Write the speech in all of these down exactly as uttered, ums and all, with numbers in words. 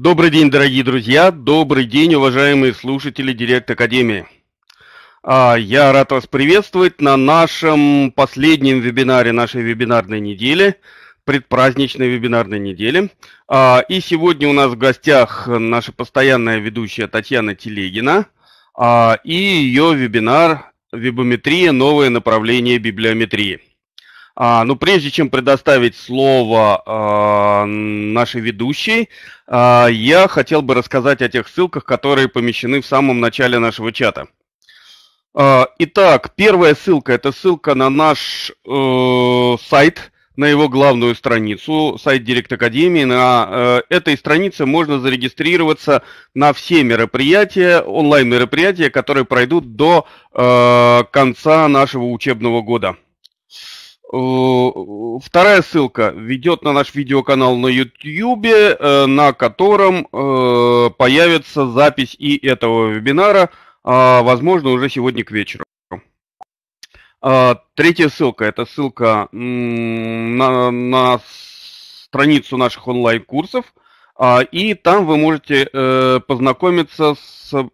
Добрый день, дорогие друзья, добрый день, уважаемые слушатели Директ-Академии. Я рад вас приветствовать на нашем последнем вебинаре нашей вебинарной недели, предпраздничной вебинарной недели. И сегодня у нас в гостях наша постоянная ведущая Татьяна Телегина и ее вебинар «Вебометрия. Новое направление библиометрии». А, но прежде чем предоставить слово а, нашей ведущей, а, я хотел бы рассказать о тех ссылках, которые помещены в самом начале нашего чата. А, итак, первая ссылка – это ссылка на наш э, сайт, на его главную страницу, сайт Директ-Академии. На э, этой странице можно зарегистрироваться на все мероприятия, онлайн-мероприятия, которые пройдут до э, конца нашего учебного года. Вторая ссылка ведет на наш видеоканал на YouTube, на котором появится запись и этого вебинара, возможно, уже сегодня к вечеру. Третья ссылка – это ссылка на, на страницу наших онлайн-курсов, и там вы можете познакомиться с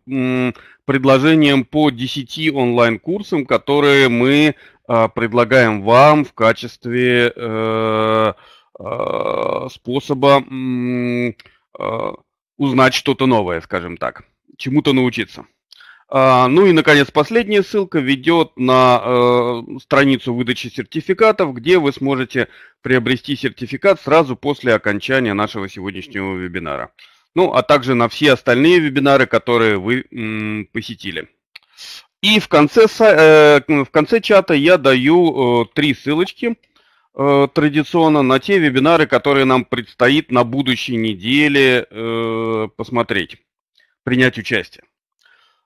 предложением по десяти онлайн-курсам, которые мы предлагаем вам в качестве э, э, способа э, узнать что-то новое, скажем так, чему-то научиться. А, ну и, наконец, последняя ссылка ведет на э, страницу выдачи сертификатов, где вы сможете приобрести сертификат сразу после окончания нашего сегодняшнего вебинара. Ну, а также на все остальные вебинары, которые вы м, посетили. И в конце, в конце чата я даю три ссылочки традиционно на те вебинары, которые нам предстоит на будущей неделе посмотреть, принять участие.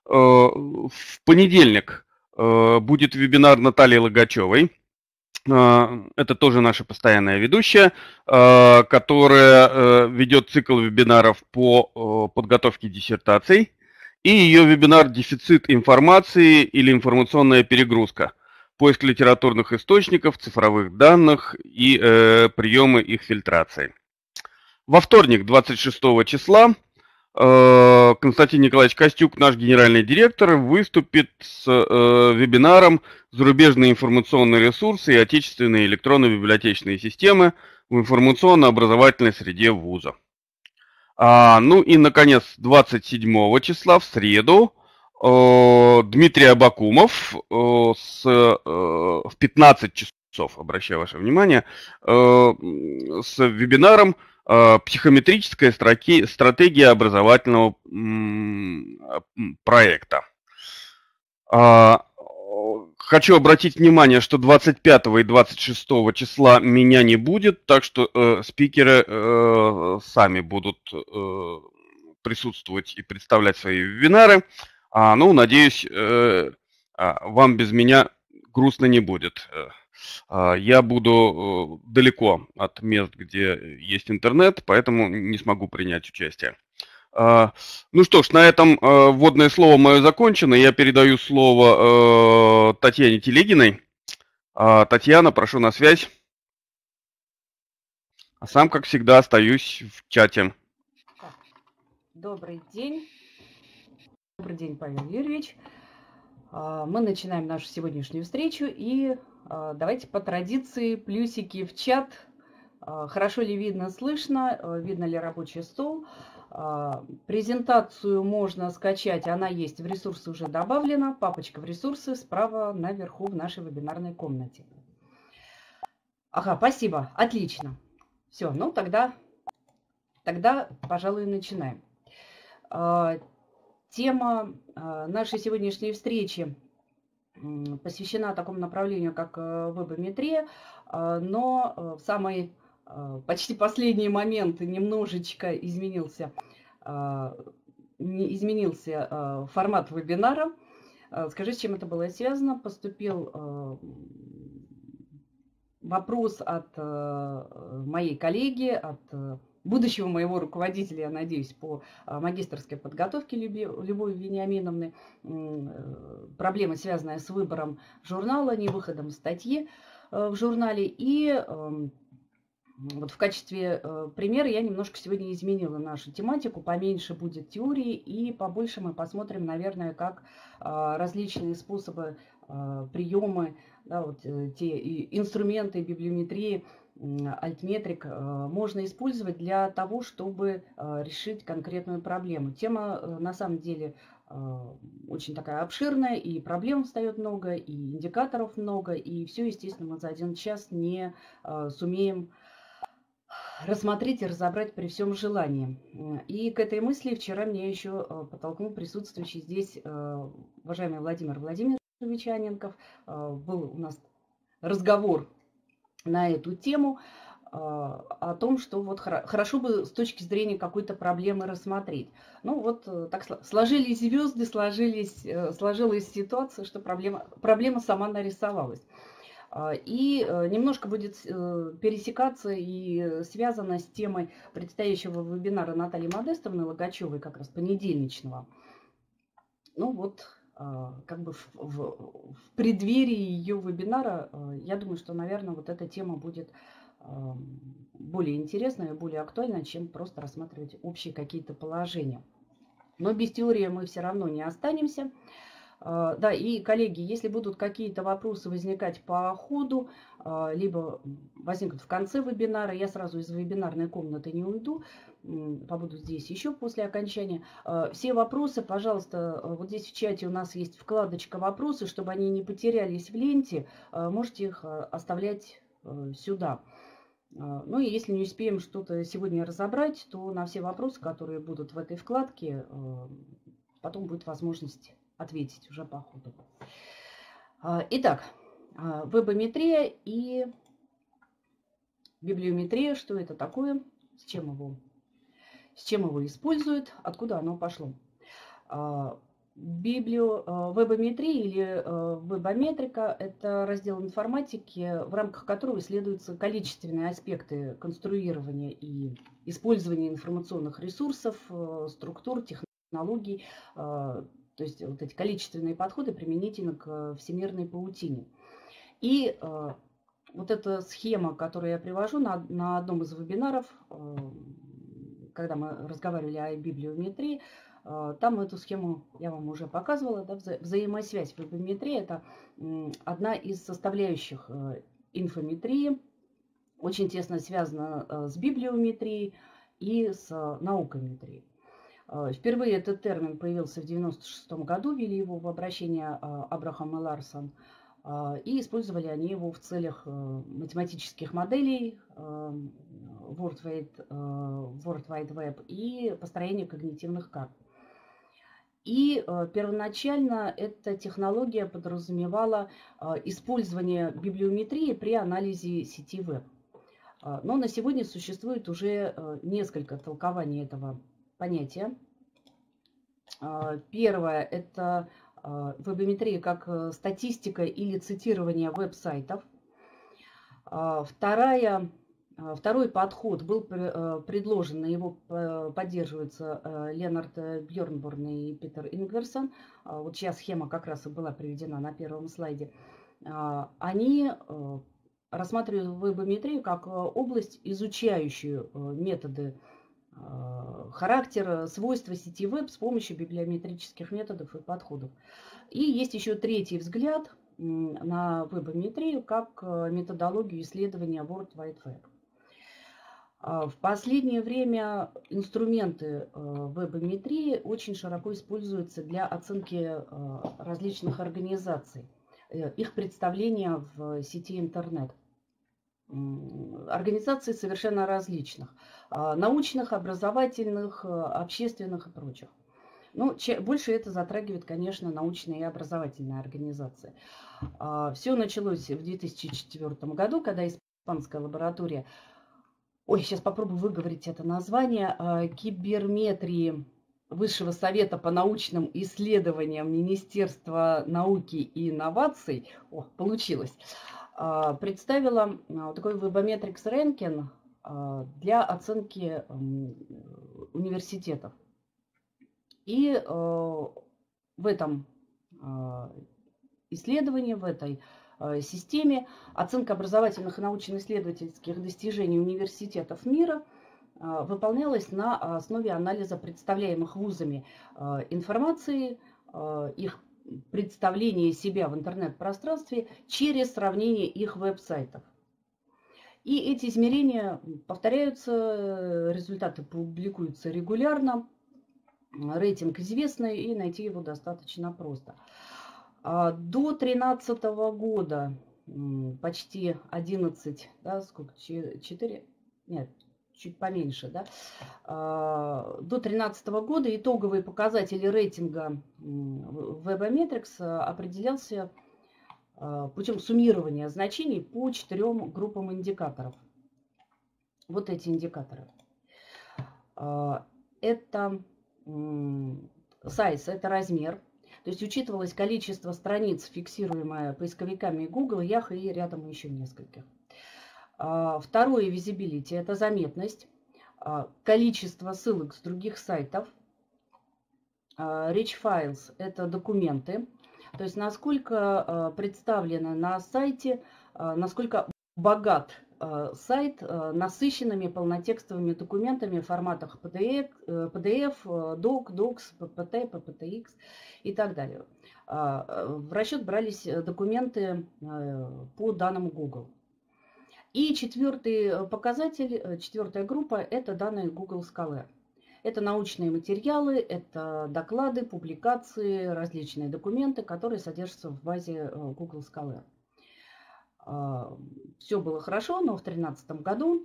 В понедельник будет вебинар Натальи Логачевой. Это тоже наша постоянная ведущая, которая ведет цикл вебинаров по подготовке диссертаций. И ее вебинар «Дефицит информации или информационная перегрузка. Поиск литературных источников, цифровых данных и э, приемы их фильтрации». Во вторник, двадцать шестого числа, э, Константин Николаевич Костюк, наш генеральный директор, выступит с э, вебинаром «Зарубежные информационные ресурсы и отечественные электронно-библиотечные системы в информационно-образовательной среде вуза». А, ну и, наконец, двадцать седьмого числа, в среду, э, Дмитрий Абакумов э, с, э, в пятнадцать часов, обращаю ваше внимание, э, с вебинаром э, «Психометрическая строки, стратегия образовательного м, проекта». А, Хочу обратить внимание, что двадцать пятого и двадцать шестого числа меня не будет, так что э, спикеры э, сами будут э, присутствовать и представлять свои вебинары. А, ну, надеюсь, э, вам без меня грустно не будет. А, я буду далеко от мест, где есть интернет, поэтому не смогу принять участие. Ну что ж, на этом вводное слово мое закончено. Я передаю слово Татьяне Телегиной. Татьяна, прошу на связь. А сам, как всегда, остаюсь в чате. Добрый день. Добрый день, Павел Юрьевич. Мы начинаем нашу сегодняшнюю встречу. И давайте по традиции плюсики в чат. Хорошо ли видно, слышно, видно ли рабочий стол. Презентацию можно скачать, она есть в ресурсы, уже добавлена, папочка в ресурсы справа наверху в нашей вебинарной комнате. Ага, спасибо, отлично. Все, ну тогда, тогда, пожалуй, начинаем. Тема нашей сегодняшней встречи посвящена такому направлению, как вебометрия, но в самой почти последний момент немножечко изменился, изменился формат вебинара. Скажи, с чем это было связано? Поступил вопрос от моей коллеги, от будущего моего руководителя, я надеюсь, по магистерской подготовке Любови Вениаминовны. Проблема, связанная с выбором журнала, не выходом статьи в журнале, и Вот в качестве примера я немножко сегодня изменила нашу тематику. Поменьше будет теории и побольше мы посмотрим, наверное, как различные способы, приемы, да, вот те инструменты библиометрии, Altmetric можно использовать для того, чтобы решить конкретную проблему. Тема на самом деле очень такая обширная, и проблем встает много, и индикаторов много, и все, естественно, мы за один час не сумеем рассмотреть и разобрать при всем желании. И к этой мысли вчера меня еще подтолкнул присутствующий здесь уважаемый Владимир Владимирович Аненков. Был у нас разговор на эту тему о том, что вот хорошо бы с точки зрения какой-то проблемы рассмотреть. Ну вот так сложились звезды, сложились, сложилась ситуация, что проблема, проблема сама нарисовалась. И немножко будет пересекаться и связано с темой предстоящего вебинара Натальи Модестовны Логачевой, как раз понедельничного. Ну вот, как бы в, в, в преддверии ее вебинара, я думаю, что, наверное, вот эта тема будет более интересная и более актуальна, чем просто рассматривать общие какие-то положения. Но без теории мы все равно не останемся. Да, и, коллеги, если будут какие-то вопросы возникать по ходу, либо возникнут в конце вебинара, я сразу из вебинарной комнаты не уйду, побуду здесь еще после окончания. Все вопросы, пожалуйста, вот здесь в чате у нас есть вкладочка «Вопросы», чтобы они не потерялись в ленте, можете их оставлять сюда. Ну и если не успеем что-то сегодня разобрать, то на все вопросы, которые будут в этой вкладке, потом будет возможность ответить уже по ходу. Итак, вебометрия и библиометрия, что это такое, с чем его, с чем его используют, откуда оно пошло. Библио, вебометрия или вебометрика – это раздел информатики, в рамках которого исследуются количественные аспекты конструирования и использования информационных ресурсов, структур, технологий. То есть вот эти количественные подходы применительно к всемирной паутине. И э, вот эта схема, которую я привожу на, на одном из вебинаров, э, когда мы разговаривали о библиометрии, э, там эту схему я вам уже показывала. Да, вза взаимосвязь вебометрии – это э, одна из составляющих э, инфометрии, очень тесно связана э, с библиометрией и с э, наукометрией. Впервые этот термин появился в девяносто шестом году, ввели его в обращение Абрахам и Ларсен, и использовали они его в целях математических моделей World Wide, World Wide Web и построения когнитивных карт. И первоначально эта технология подразумевала использование библиометрии при анализе сети веб. Но на сегодня существует уже несколько толкований этого понятия. Первое – это вебометрия как статистика или цитирование веб-сайтов. Вторая, второй подход был предложен, его поддерживаются Леонард Бьёрнборн и Питер Ингверсен. Вот сейчас схема как раз и была приведена на первом слайде. Они рассматривают вебометрию как область, изучающую методы характер, свойства сети веб с помощью библиометрических методов и подходов. И есть еще третий взгляд на вебометрию как методологию исследования World Wide Web. В последнее время инструменты вебометрии очень широко используются для оценки различных организаций, их представления в сети интернет. Организаций совершенно различных, научных, образовательных, общественных и прочих. Ну, больше это затрагивает, конечно, научные и образовательные организации. Все началось в две тысячи четвёртом году, когда испанская лаборатория, ой, сейчас попробую выговорить это название, киберметрии Высшего совета по научным исследованиям Министерства науки и инноваций, о, получилось, представила такой Webometrics Ranking для оценки университетов. И в этом исследовании, в этой системе, оценка образовательных и научно-исследовательских достижений университетов мира выполнялась на основе анализа представляемых вузами информации, их представление себя в интернет-пространстве через сравнение их веб-сайтов. И эти измерения повторяются, результаты публикуются регулярно, рейтинг известный, и найти его достаточно просто. До две тысячи тринадцатого года почти одиннадцать, да, сколько, четыре, нет, чуть поменьше, да, до две тысячи тринадцатого года итоговые показатели рейтинга Webometrics определялся путем суммирования значений по четырем группам индикаторов. Вот эти индикаторы. Это size, это размер. То есть учитывалось количество страниц, фиксируемое поисковиками Google, Yahoo и рядом еще нескольких. Второе, visibility, это заметность, количество ссылок с других сайтов. Rich files, это документы. То есть насколько представлено на сайте, насколько богат сайт насыщенными полнотекстовыми документами в форматах пи ди эф, док, докс, пи пи ти, пи пи ти икс и так далее. В расчет брались документы по данным Google. И четвертый показатель, четвертая группа – это данные Google Scholar. Это научные материалы, это доклады, публикации, различные документы, которые содержатся в базе Google Scholar. Все было хорошо, но в две тысячи тринадцатом году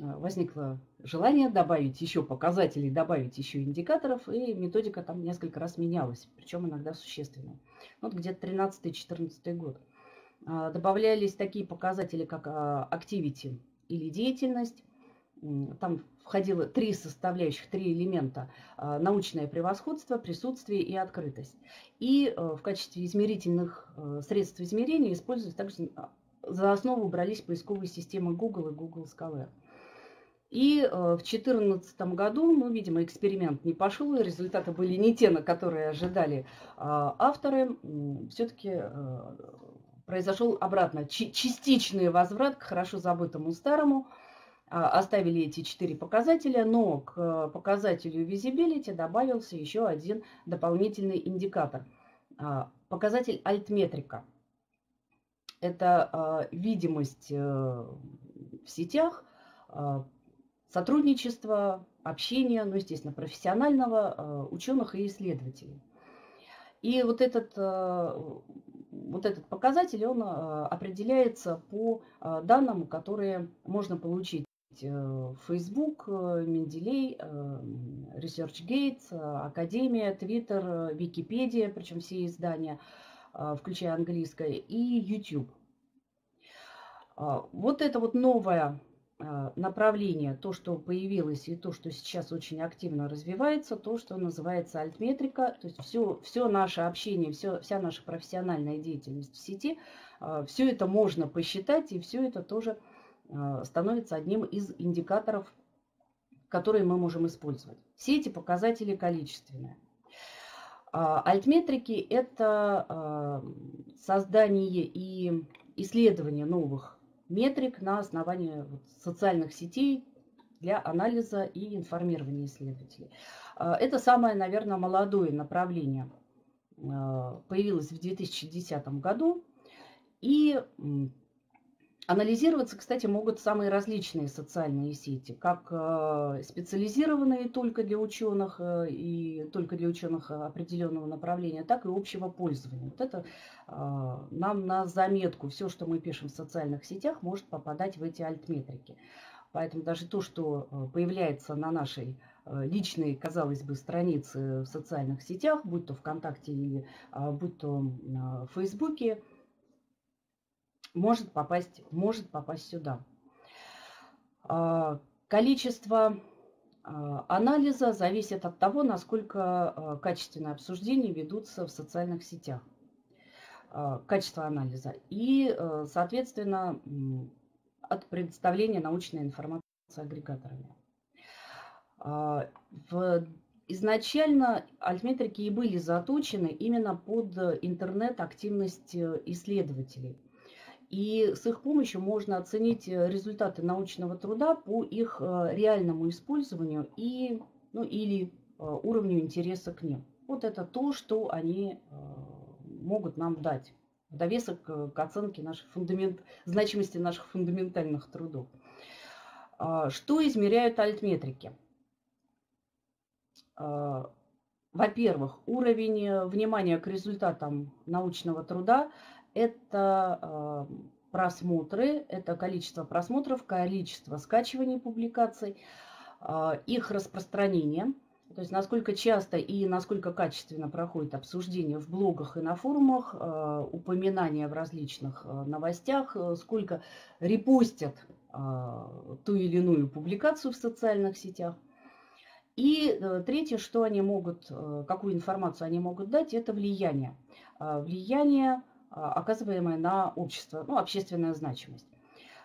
возникло желание добавить еще показателей, добавить еще индикаторов, и методика там несколько раз менялась, причем иногда существенно. Вот где-то две тысячи тринадцатый — две тысячи четырнадцатый год. Добавлялись такие показатели, как activity или деятельность. Там входило три составляющих, три элемента: научное превосходство, присутствие и открытость. И в качестве измерительных средств измерения используются также, за основу брались поисковые системы Google и Google Scholar. И в две тысячи четырнадцатом году, ну, видимо, эксперимент не пошел, и результаты были не те, на которые ожидали авторы. Все-таки произошел обратно частичный возврат к хорошо забытому старому. Оставили эти четыре показателя, но к показателю visibility добавился еще один дополнительный индикатор. Показатель альтметрика. Это видимость в сетях, сотрудничество, общение, ну, естественно, профессионального, ученых и исследователей. И вот этот, вот этот показатель, он определяется по данным, которые можно получить. Facebook, Mendeley, ResearchGate, Академия, Twitter, Википедия, причем все издания, включая английское, и YouTube. Вот это вот новое направление, то, что появилось и то, что сейчас очень активно развивается, то, что называется альтметрика, то есть все, все наше общение, все, вся наша профессиональная деятельность в сети, все это можно посчитать, и все это тоже становится одним из индикаторов, которые мы можем использовать. Все эти показатели количественные. Альтметрики – это создание и исследование новых метрик на основании социальных сетей для анализа и информирования исследователей. Это самое, наверное, молодое направление. Появилось в две тысячи десятом году, и анализироваться, кстати, могут самые различные социальные сети, как специализированные только для ученых и только для ученых определенного направления, так и общего пользования. Вот это нам на заметку. Все, что мы пишем в социальных сетях, может попадать в эти альтметрики. Поэтому даже то, что появляется на нашей личной, казалось бы, странице в социальных сетях, будь то ВКонтакте или будь то в Фейсбуке, может попасть, может попасть сюда. Количество анализа зависит от того, насколько качественные обсуждения ведутся в социальных сетях. Качество анализа. И, соответственно, от предоставления научной информации агрегаторами. Изначально альтметрики и были заточены именно под интернет-активность исследователей. и с их помощью можно оценить результаты научного труда по их реальному использованию и, ну, или уровню интереса к ним. Вот это то, что они могут нам дать в довесок к оценке наших фундамент... значимости наших фундаментальных трудов. Что измеряют альтметрики? Во-первых, уровень внимания к результатам научного труда – это просмотры, это количество просмотров, количество скачиваний публикаций, их распространение, то есть насколько часто и насколько качественно проходит обсуждение в блогах и на форумах, упоминания в различных новостях, сколько репостят ту или иную публикацию в социальных сетях. И третье, что они могут, какую информацию они могут дать, это влияние. Влияние, оказываемое на общество, ну, общественная значимость.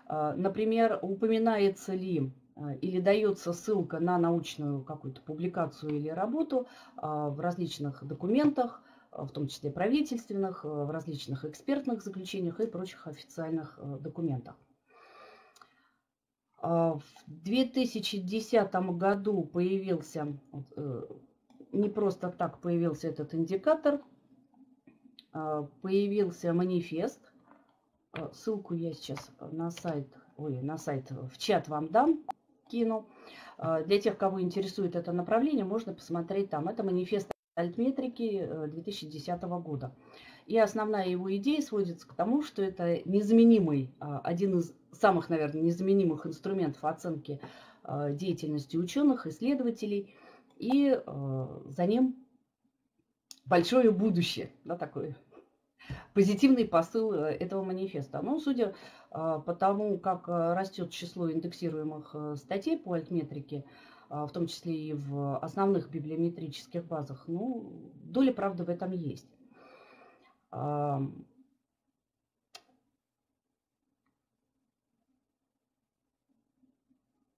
Например, упоминается ли или дается ссылка на научную какую-то публикацию или работу в различных документах, в том числе правительственных, в различных экспертных заключениях и прочих официальных документах. В две тысячи десятом году появился, не просто так появился этот индикатор, появился манифест. Ссылку я сейчас на сайт, ой, на сайт в чат вам дам, кину. Для тех, кого интересует это направление, можно посмотреть там. Это манифест альтметрики две тысячи десятого года. И основная его идея сводится к тому, что это незаменимый, один из самых, наверное, незаменимых инструментов оценки деятельности ученых, исследователей, и за ним большое будущее, да, такой позитивный посыл этого манифеста. Но судя по тому, как растет число индексируемых статей по альтметрике, в том числе и в основных библиометрических базах, ну, доля правды в этом есть.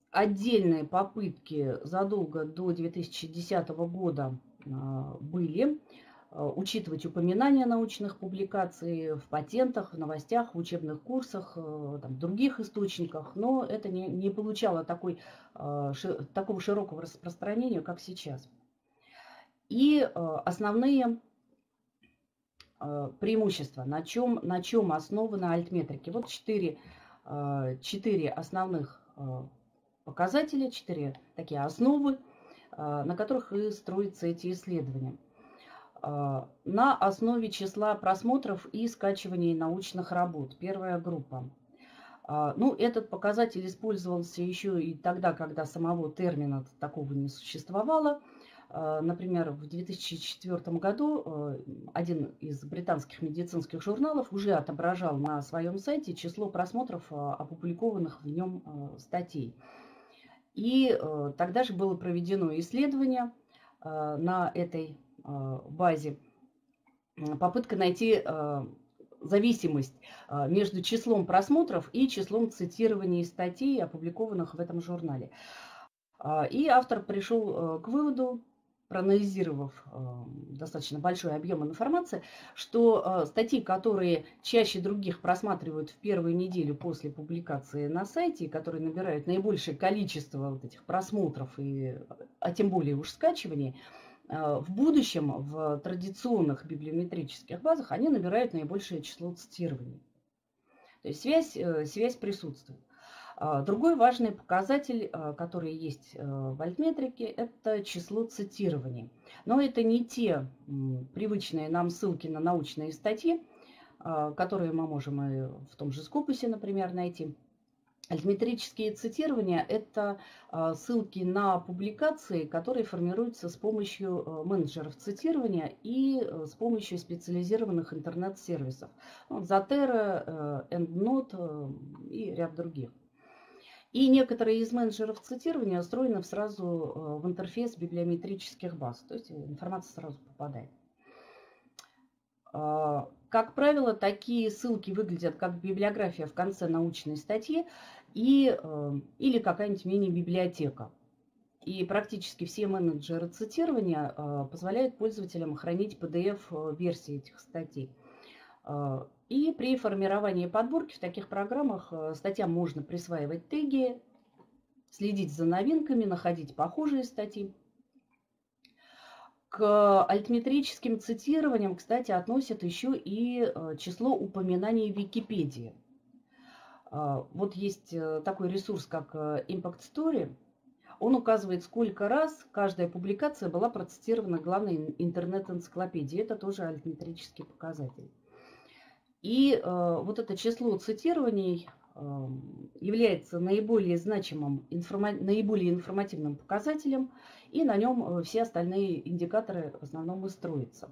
Отдельные попытки задолго до две тысячи десятого года были учитывать упоминания научных публикаций в патентах, в новостях, в учебных курсах, там, в других источниках, но это не, не получало такой, ши, такого широкого распространения, как сейчас. И основные преимущества, на чем, на чем основаны альтметрики. Вот четыре, четыре основных показатели, четыре такие основы, на которых и строятся эти исследования. На основе числа просмотров и скачиваний научных работ. Первая группа. Ну, этот показатель использовался еще и тогда, когда самого термина такого не существовало. Например, в две тысячи четвёртом году один из британских медицинских журналов уже отображал на своем сайте число просмотров опубликованных в нем статей. И тогда же было проведено исследование на этой базе, попытка найти зависимость между числом просмотров и числом цитирований статей, опубликованных в этом журнале. И автор пришел к выводу, проанализировав достаточно большой объем информации, что статьи, которые чаще других просматривают в первую неделю после публикации на сайте, которые набирают наибольшее количество вот этих просмотров, и, а тем более уж скачиваний, в будущем в традиционных библиометрических базах они набирают наибольшее число цитирований. То есть связь, связь присутствует. Другой важный показатель, который есть в альтметрике, это число цитирований. Но это не те привычные нам ссылки на научные статьи, которые мы можем и в том же Scopus, например, найти. Альтметрические цитирования – это ссылки на публикации, которые формируются с помощью менеджеров цитирования и с помощью специализированных интернет-сервисов. Zotero, EndNote и ряд других. И некоторые из менеджеров цитирования встроены сразу в интерфейс библиометрических баз, то есть информация сразу попадает. Как правило, такие ссылки выглядят как библиография в конце научной статьи и, или какая-нибудь мини-библиотека. И практически все менеджеры цитирования позволяют пользователям хранить пи ди эф-версии этих статей. И при формировании подборки в таких программах статьям можно присваивать теги, следить за новинками, находить похожие статьи. К альтметрическим цитированиям, кстати, относят еще и число упоминаний в Википедии. Вот есть такой ресурс, как Impact Story. Он указывает, сколько раз каждая публикация была процитирована главной интернет-энциклопедии. Это тоже альтметрический показатель. И э, вот это число цитирований э, является наиболее значимым, информа- наиболее информативным показателем, и на нем все остальные индикаторы в основном и строятся.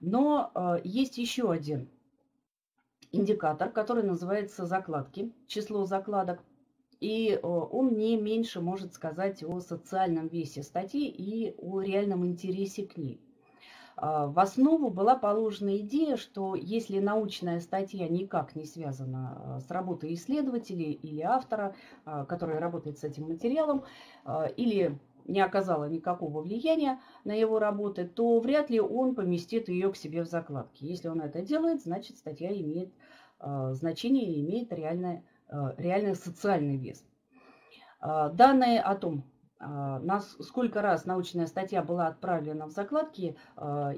Но э, есть еще один индикатор, который называется закладки, число закладок, и э, он не меньше может сказать о социальном весе статьи и о реальном интересе к ней. В основу была положена идея, что если научная статья никак не связана с работой исследователей или автора, который работает с этим материалом, или не оказала никакого влияния на его работы, то вряд ли он поместит ее к себе в закладки. Если он это делает, значит статья имеет значение и имеет реальный, реальный социальный вес. Данные о том, сколько раз научная статья была отправлена в закладки,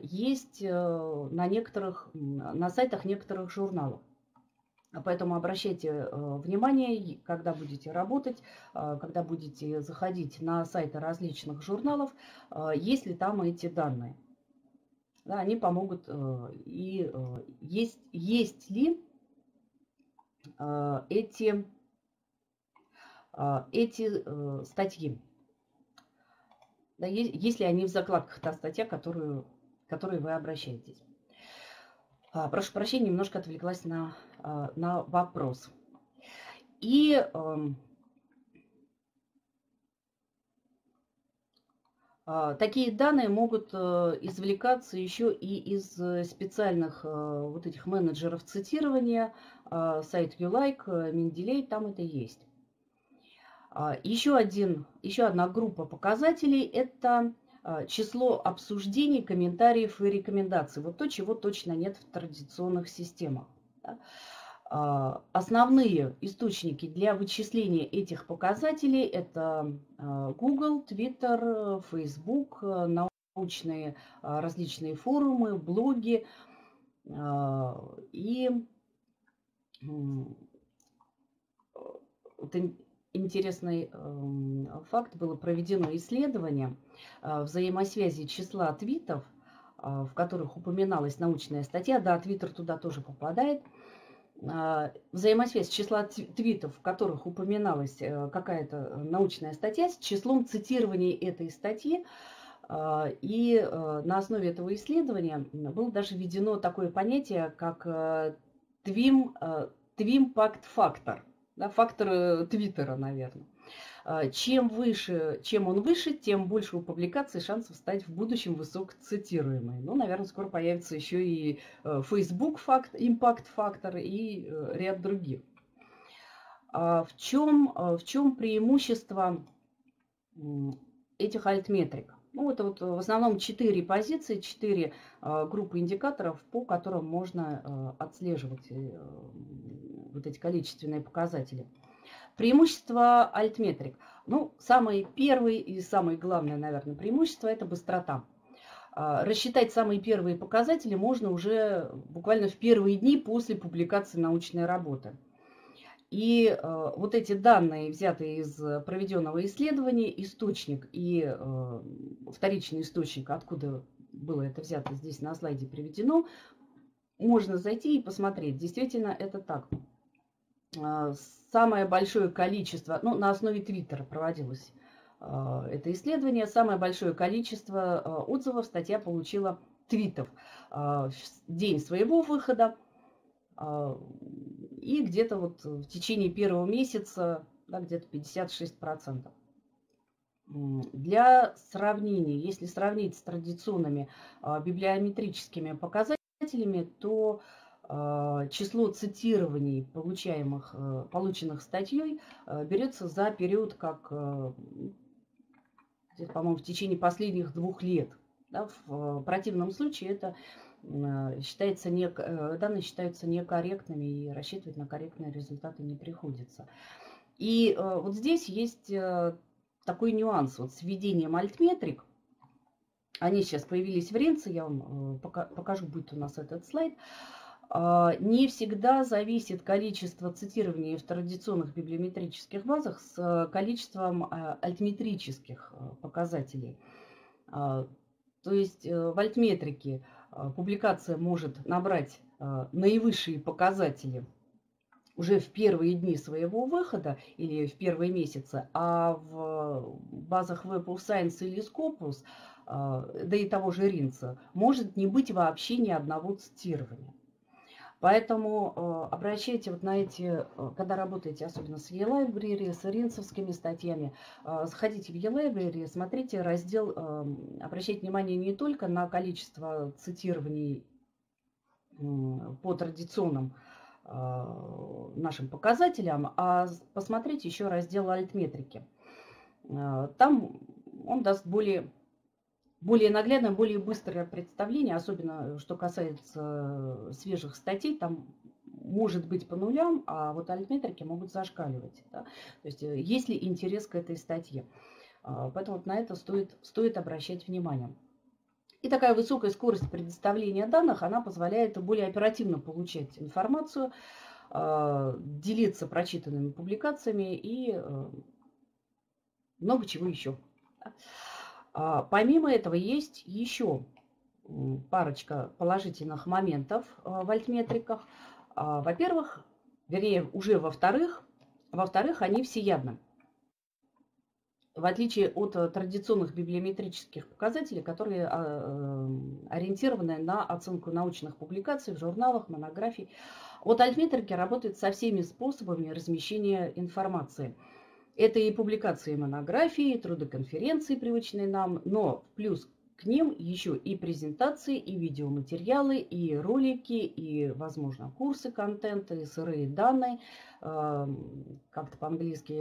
есть на, некоторых, на сайтах некоторых журналов. Поэтому обращайте внимание, когда будете работать, когда будете заходить на сайты различных журналов, есть ли там эти данные. Да, они помогут, и есть, есть ли эти, эти статьи. Да, если они в закладках, та статья, которую, к которой вы обращаетесь. Прошу прощения, немножко отвлеклась на, на вопрос. И э, э, такие данные могут извлекаться еще и из специальных э, вот этих менеджеров цитирования, э, сайт YouLike, Mendeley, там это есть. Еще, один, еще одна группа показателей – это число обсуждений, комментариев и рекомендаций. Вот то, чего точно нет в традиционных системах. Основные источники для вычисления этих показателей – это Google, Twitter, Facebook, научные различные форумы, блоги и интересный факт: было проведено исследование взаимосвязи числа твитов, в которых упоминалась научная статья, да, твиттер туда тоже попадает, взаимосвязь числа твитов, в которых упоминалась какая-то научная статья, с числом цитирований этой статьи. И на основе этого исследования было даже введено такое понятие, как твимпакт-фактор. Да, фактор Твиттера, наверное. Чем выше, чем он выше, тем больше у публикации шансов стать в будущем высокоцитируемой. Ну, наверное, скоро появится еще и Facebook факт, Impact фактор и ряд других. В чем, в чем преимущество этих альтметрик? Ну, это вот в основном четыре позиции, четыре группы индикаторов, по которым можно отслеживать вот эти количественные показатели. Преимущество альтметрик. Ну, самый первый и самое главное, наверное, преимущество – это быстрота. Рассчитать самые первые показатели можно уже буквально в первые дни после публикации научной работы. И э, вот эти данные, взятые из проведенного исследования, источник и э, вторичный источник, откуда было это взято, здесь на слайде приведено, можно зайти и посмотреть. Действительно, это так. Э, самое большое количество, ну, на основе Твиттера проводилось э, это исследование, самое большое количество э, отзывов статья получила твитов э, в день своего выхода. Э, И где-то вот в течение первого месяца, да, где-то пятьдесят шесть процентов. Для сравнения, если сравнить с традиционными а, библиометрическими показателями, то а, число цитирований, получаемых, а, полученных статьей, а, берется за период, как, а, по-моему, в течение последних двух лет. Да, в противном случае это считается не, данные считаются некорректными и рассчитывать на корректные результаты не приходится. И вот здесь есть такой нюанс вот с введением Altmetric. Они сейчас появились в РИНЦе, я вам покажу, будет у нас этот слайд. Не всегда зависит количество цитирований в традиционных библиометрических базах с количеством альтметрических показателей. То есть в альтметрике публикация может набрать наивысшие показатели уже в первые дни своего выхода или в первые месяцы, а в базах Web of Science или Scopus, да и того же РИНЦа, может не быть вообще ни одного цитирования. Поэтому обращайте вот на эти, когда работаете особенно с e-library, с ринцевскими статьями, заходите в e-library, смотрите раздел, обращайте внимание не только на количество цитирований по традиционным нашим показателям, а посмотрите еще раздел альтметрики. Там он даст более... более наглядное, более быстрое представление, особенно что касается свежих статей, там может быть по нулям, а вот альтметрики могут зашкаливать. Да? То есть есть ли интерес к этой статье. Поэтому вот на это стоит, стоит обращать внимание. И такая высокая скорость предоставления данных, она позволяет более оперативно получать информацию, делиться прочитанными публикациями и много чего еще. Помимо этого есть еще парочка положительных моментов в альтметриках. Во-первых, вернее, уже во-вторых, во-вторых, они всеядны. В отличие от традиционных библиометрических показателей, которые ориентированы на оценку научных публикаций в журналах, монографий, вот альтметрики работают со всеми способами размещения информации. Это и публикации, и монографии, и труды конференции, привычные нам, но плюс к ним еще и презентации, и видеоматериалы, и ролики, и, возможно, курсы контента, и сырые данные, как-то по-английски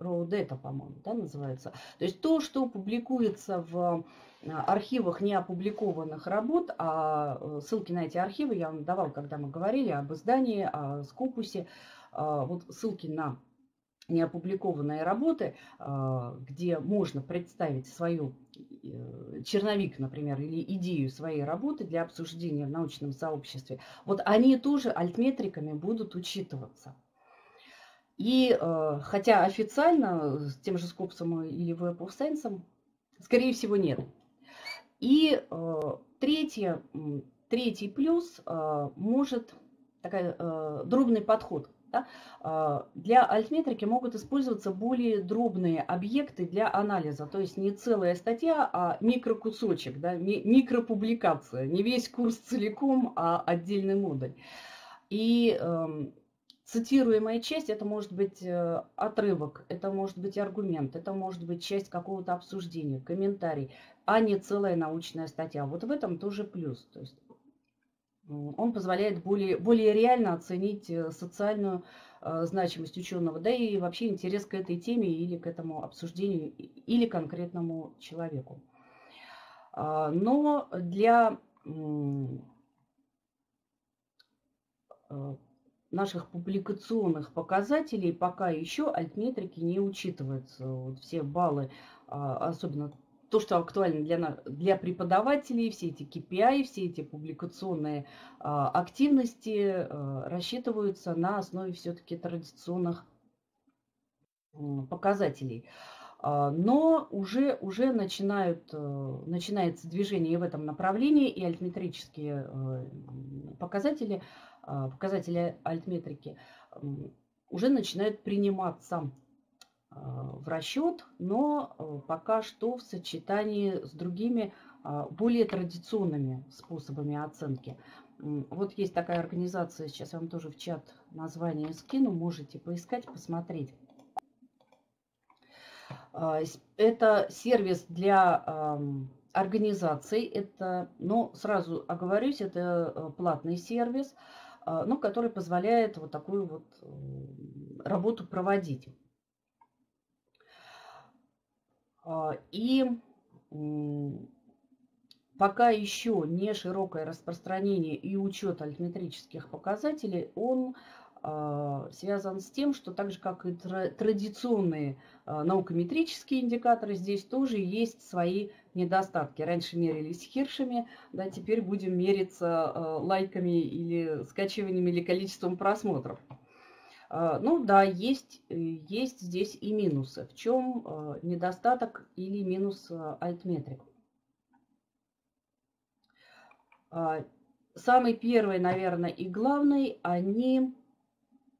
raw data, по-моему, да, называется. То есть то, что публикуется в архивах неопубликованных работ, а ссылки на эти архивы я вам давала, когда мы говорили об издании, о Scopus'е, вот ссылки на неопубликованные работы, где можно представить свою черновик, например, или идею своей работы для обсуждения в научном сообществе, вот они тоже альтметриками будут учитываться. И хотя официально с тем же Scopus'ом или Web of Science, скорее всего, нет. И третье, третий плюс может такой дробный подход. Да? Для альтметрики могут использоваться более дробные объекты для анализа, то есть не целая статья, а микрокусочек, да, микропубликация, не весь курс целиком, а отдельный модуль. И э, цитируемая часть – это может быть отрывок, это может быть аргумент, это может быть часть какого-то обсуждения, комментарий, а не целая научная статья. Вот в этом тоже плюс. То есть он позволяет более, более реально оценить социальную э, значимость ученого, да и вообще интерес к этой теме или к этому обсуждению, или конкретному человеку. А, но для э, наших публикационных показателей пока еще альтметрики не учитываются. Вот все баллы, а, особенно то, что актуально для, для преподавателей, все эти кей пи ай, все эти публикационные а, активности а, рассчитываются на основе все-таки традиционных а, показателей. А, но уже, уже начинают, а, начинается движение в этом направлении, и альтметрические а, показатели, а, показатели альтметрики а, уже начинают приниматься в расчет, но пока что в сочетании с другими более традиционными способами оценки. Вот есть такая организация, сейчас я вам тоже в чат название скину, можете поискать, посмотреть. Это сервис для организаций, это, ну, сразу оговорюсь, это платный сервис, но который позволяет вот такую вот работу проводить. И пока еще не широкое распространение и учет альтметрических показателей, он э, связан с тем, что так же, как и тра традиционные э, наукометрические индикаторы, здесь тоже есть свои недостатки. Раньше мерились хиршами, да, теперь будем мериться э, лайками или скачиваниями или количеством просмотров. Э, ну да, есть, есть здесь и минусы. В чем э, недостаток или минус э, альтметрик? Самый первый, наверное, и главный, они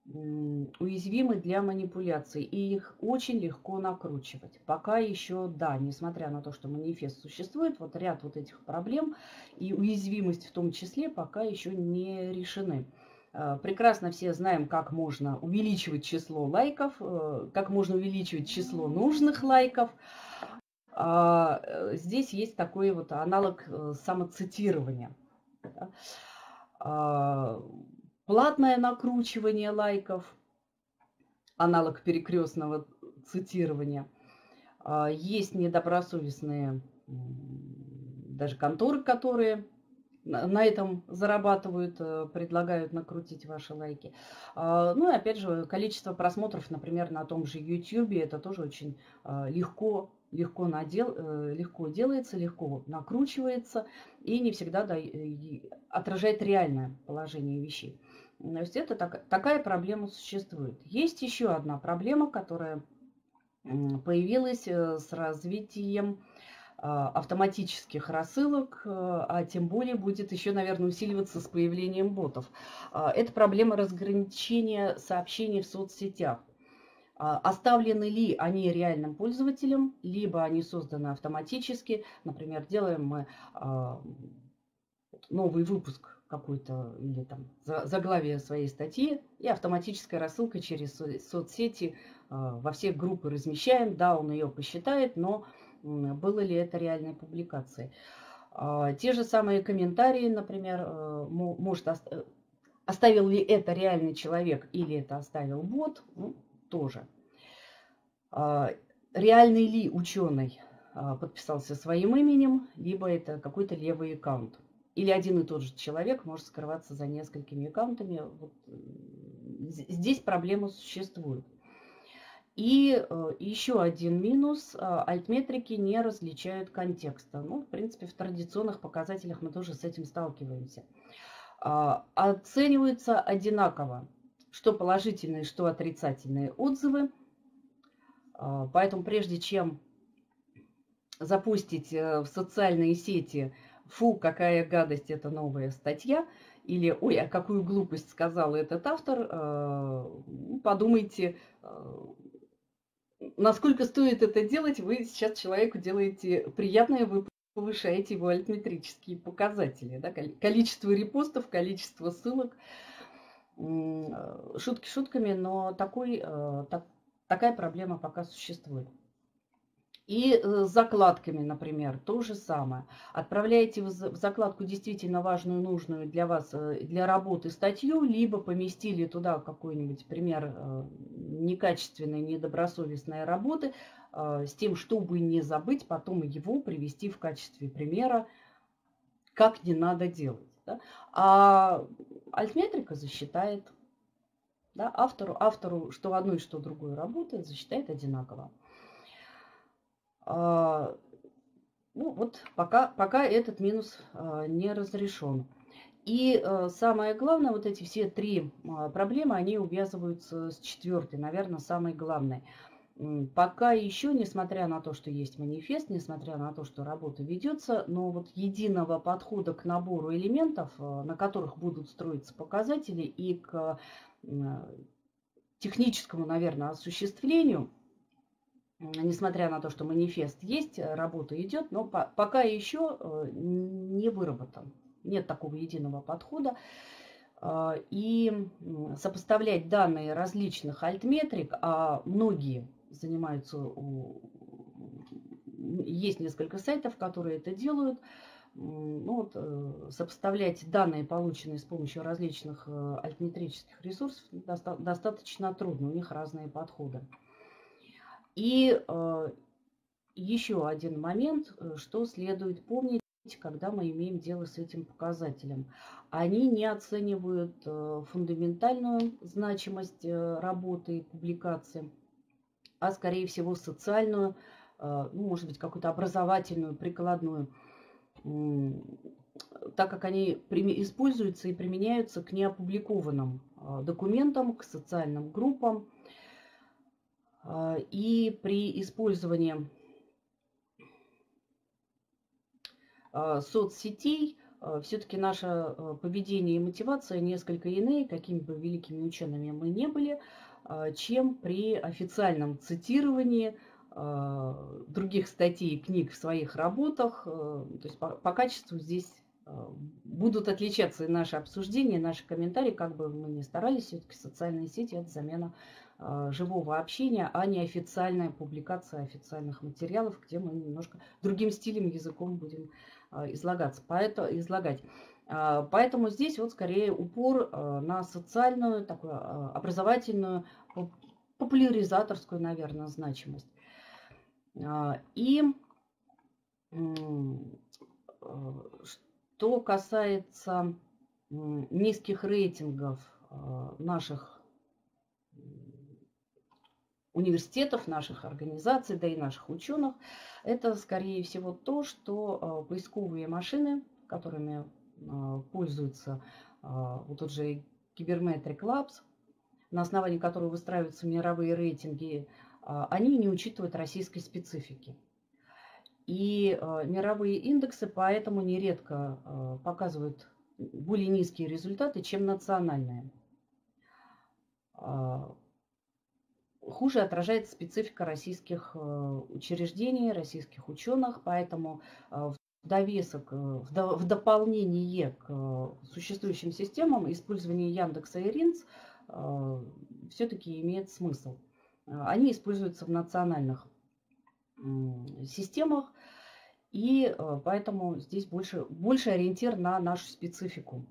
уязвимы для манипуляций, и их очень легко накручивать. Пока еще, да, несмотря на то, что манифест существует, вот ряд вот этих проблем и уязвимость в том числе пока еще не решены. Прекрасно все знаем, как можно увеличивать число лайков, как можно увеличивать число нужных лайков. Здесь есть такой вот аналог самоцитирования. Платное накручивание лайков, аналог перекрестного цитирования. Есть недобросовестные даже конторы, которые на этом зарабатывают, предлагают накрутить ваши лайки. Ну и опять же, количество просмотров, например, на том же ютубе, это тоже очень легко. Легко, надел, легко делается, легко накручивается и не всегда да, отражает реальное положение вещей. То есть это так, такая проблема существует. Есть еще одна проблема, которая появилась с развитием автоматических рассылок, а тем более будет еще, наверное, усиливаться с появлением ботов. Это проблема разграничения сообщений в соцсетях. Оставлены ли они реальным пользователем, либо они созданы автоматически. Например, делаем мы новый выпуск какой-то или там заглавие своей статьи, и автоматическая рассылка через соцсети во все группы размещаем. Да, он ее посчитает, но было ли это реальной публикацией. Те же самые комментарии, например, может оставил ли это реальный человек или это оставил бот. Тоже. Реальный ли ученый подписался своим именем, либо это какой-то левый аккаунт. Или один и тот же человек может скрываться за несколькими аккаунтами. Вот здесь проблема существует. И еще один минус. Альтметрики не различают контекста. Ну, в принципе, в традиционных показателях мы тоже с этим сталкиваемся. Оцениваются одинаково. Что положительные, что отрицательные отзывы. Поэтому прежде чем запустить в социальные сети «Фу, какая гадость, это новая статья» или «Ой, а какую глупость сказал этот автор», подумайте, насколько стоит это делать. Вы сейчас человеку делаете приятное, вы повышаете его альтметрические показатели. Да? Количество репостов, количество ссылок. Шутки шутками, но такой, так, такая проблема пока существует. И с закладками, например, то же самое. Отправляете в закладку действительно важную, нужную для вас, для работы статью, либо поместили туда какой-нибудь пример некачественной, недобросовестной работы с тем, чтобы не забыть, потом его привести в качестве примера, как не надо делать. Да? А альтметрика засчитает, да, автору, автору что одну и что другую работает, засчитает одинаково. А, ну вот пока, пока этот минус а, не разрешен. И а, самое главное, вот эти все три а, проблемы, они увязываются с четвертой, наверное, самой главной. Пока еще, несмотря на то, что есть манифест, несмотря на то, что работа ведется, но вот единого подхода к набору элементов, на которых будут строиться показатели, и к техническому, наверное, осуществлению, несмотря на то, что манифест есть, работа идет, но пока еще не выработан. Нет такого единого подхода. И сопоставлять данные различных альтметрик, а многие занимаются, есть несколько сайтов, которые это делают. Ну, вот, сопоставлять данные, полученные с помощью различных альтметрических ресурсов, доста- достаточно трудно, у них разные подходы. И э, еще один момент, что следует помнить. когда мы имеем дело с этим показателем. Они не оценивают фундаментальную значимость работы и публикации, а скорее всего социальную, ну, может быть, какую-то образовательную, прикладную, так как они используются и применяются к неопубликованным документам, к социальным группам. И при использовании соцсетей все-таки наше поведение и мотивация несколько иные, какими бы великими учеными мы не были, чем при официальном цитировании других статей и книг в своих работах. То есть по, по качеству здесь будут отличаться и наши обсуждения, и наши комментарии, как бы мы ни старались, все-таки социальные сети – это замена живого общения, а не официальная публикация официальных материалов, где мы немножко другим стилем, языком будем излагаться, поэтому, излагать. Поэтому здесь вот скорее упор на социальную, такую образовательную, популяризаторскую, наверное, значимость. И что касается низких рейтингов наших университетов, наших организаций, да и наших ученых, это, скорее всего, то, что поисковые машины, которыми пользуются вот тот же Cybermetrics Lab, на основании которого выстраиваются мировые рейтинги, они не учитывают российской специфики. И мировые индексы поэтому нередко показывают более низкие результаты, чем национальные. Хуже отражается специфика российских учреждений, российских ученых, поэтому в довесок, в дополнение к существующим системам использование Яндекса и РИНЦ все-таки имеет смысл. Они используются в национальных системах, и поэтому здесь больше, больше ориентир на нашу специфику.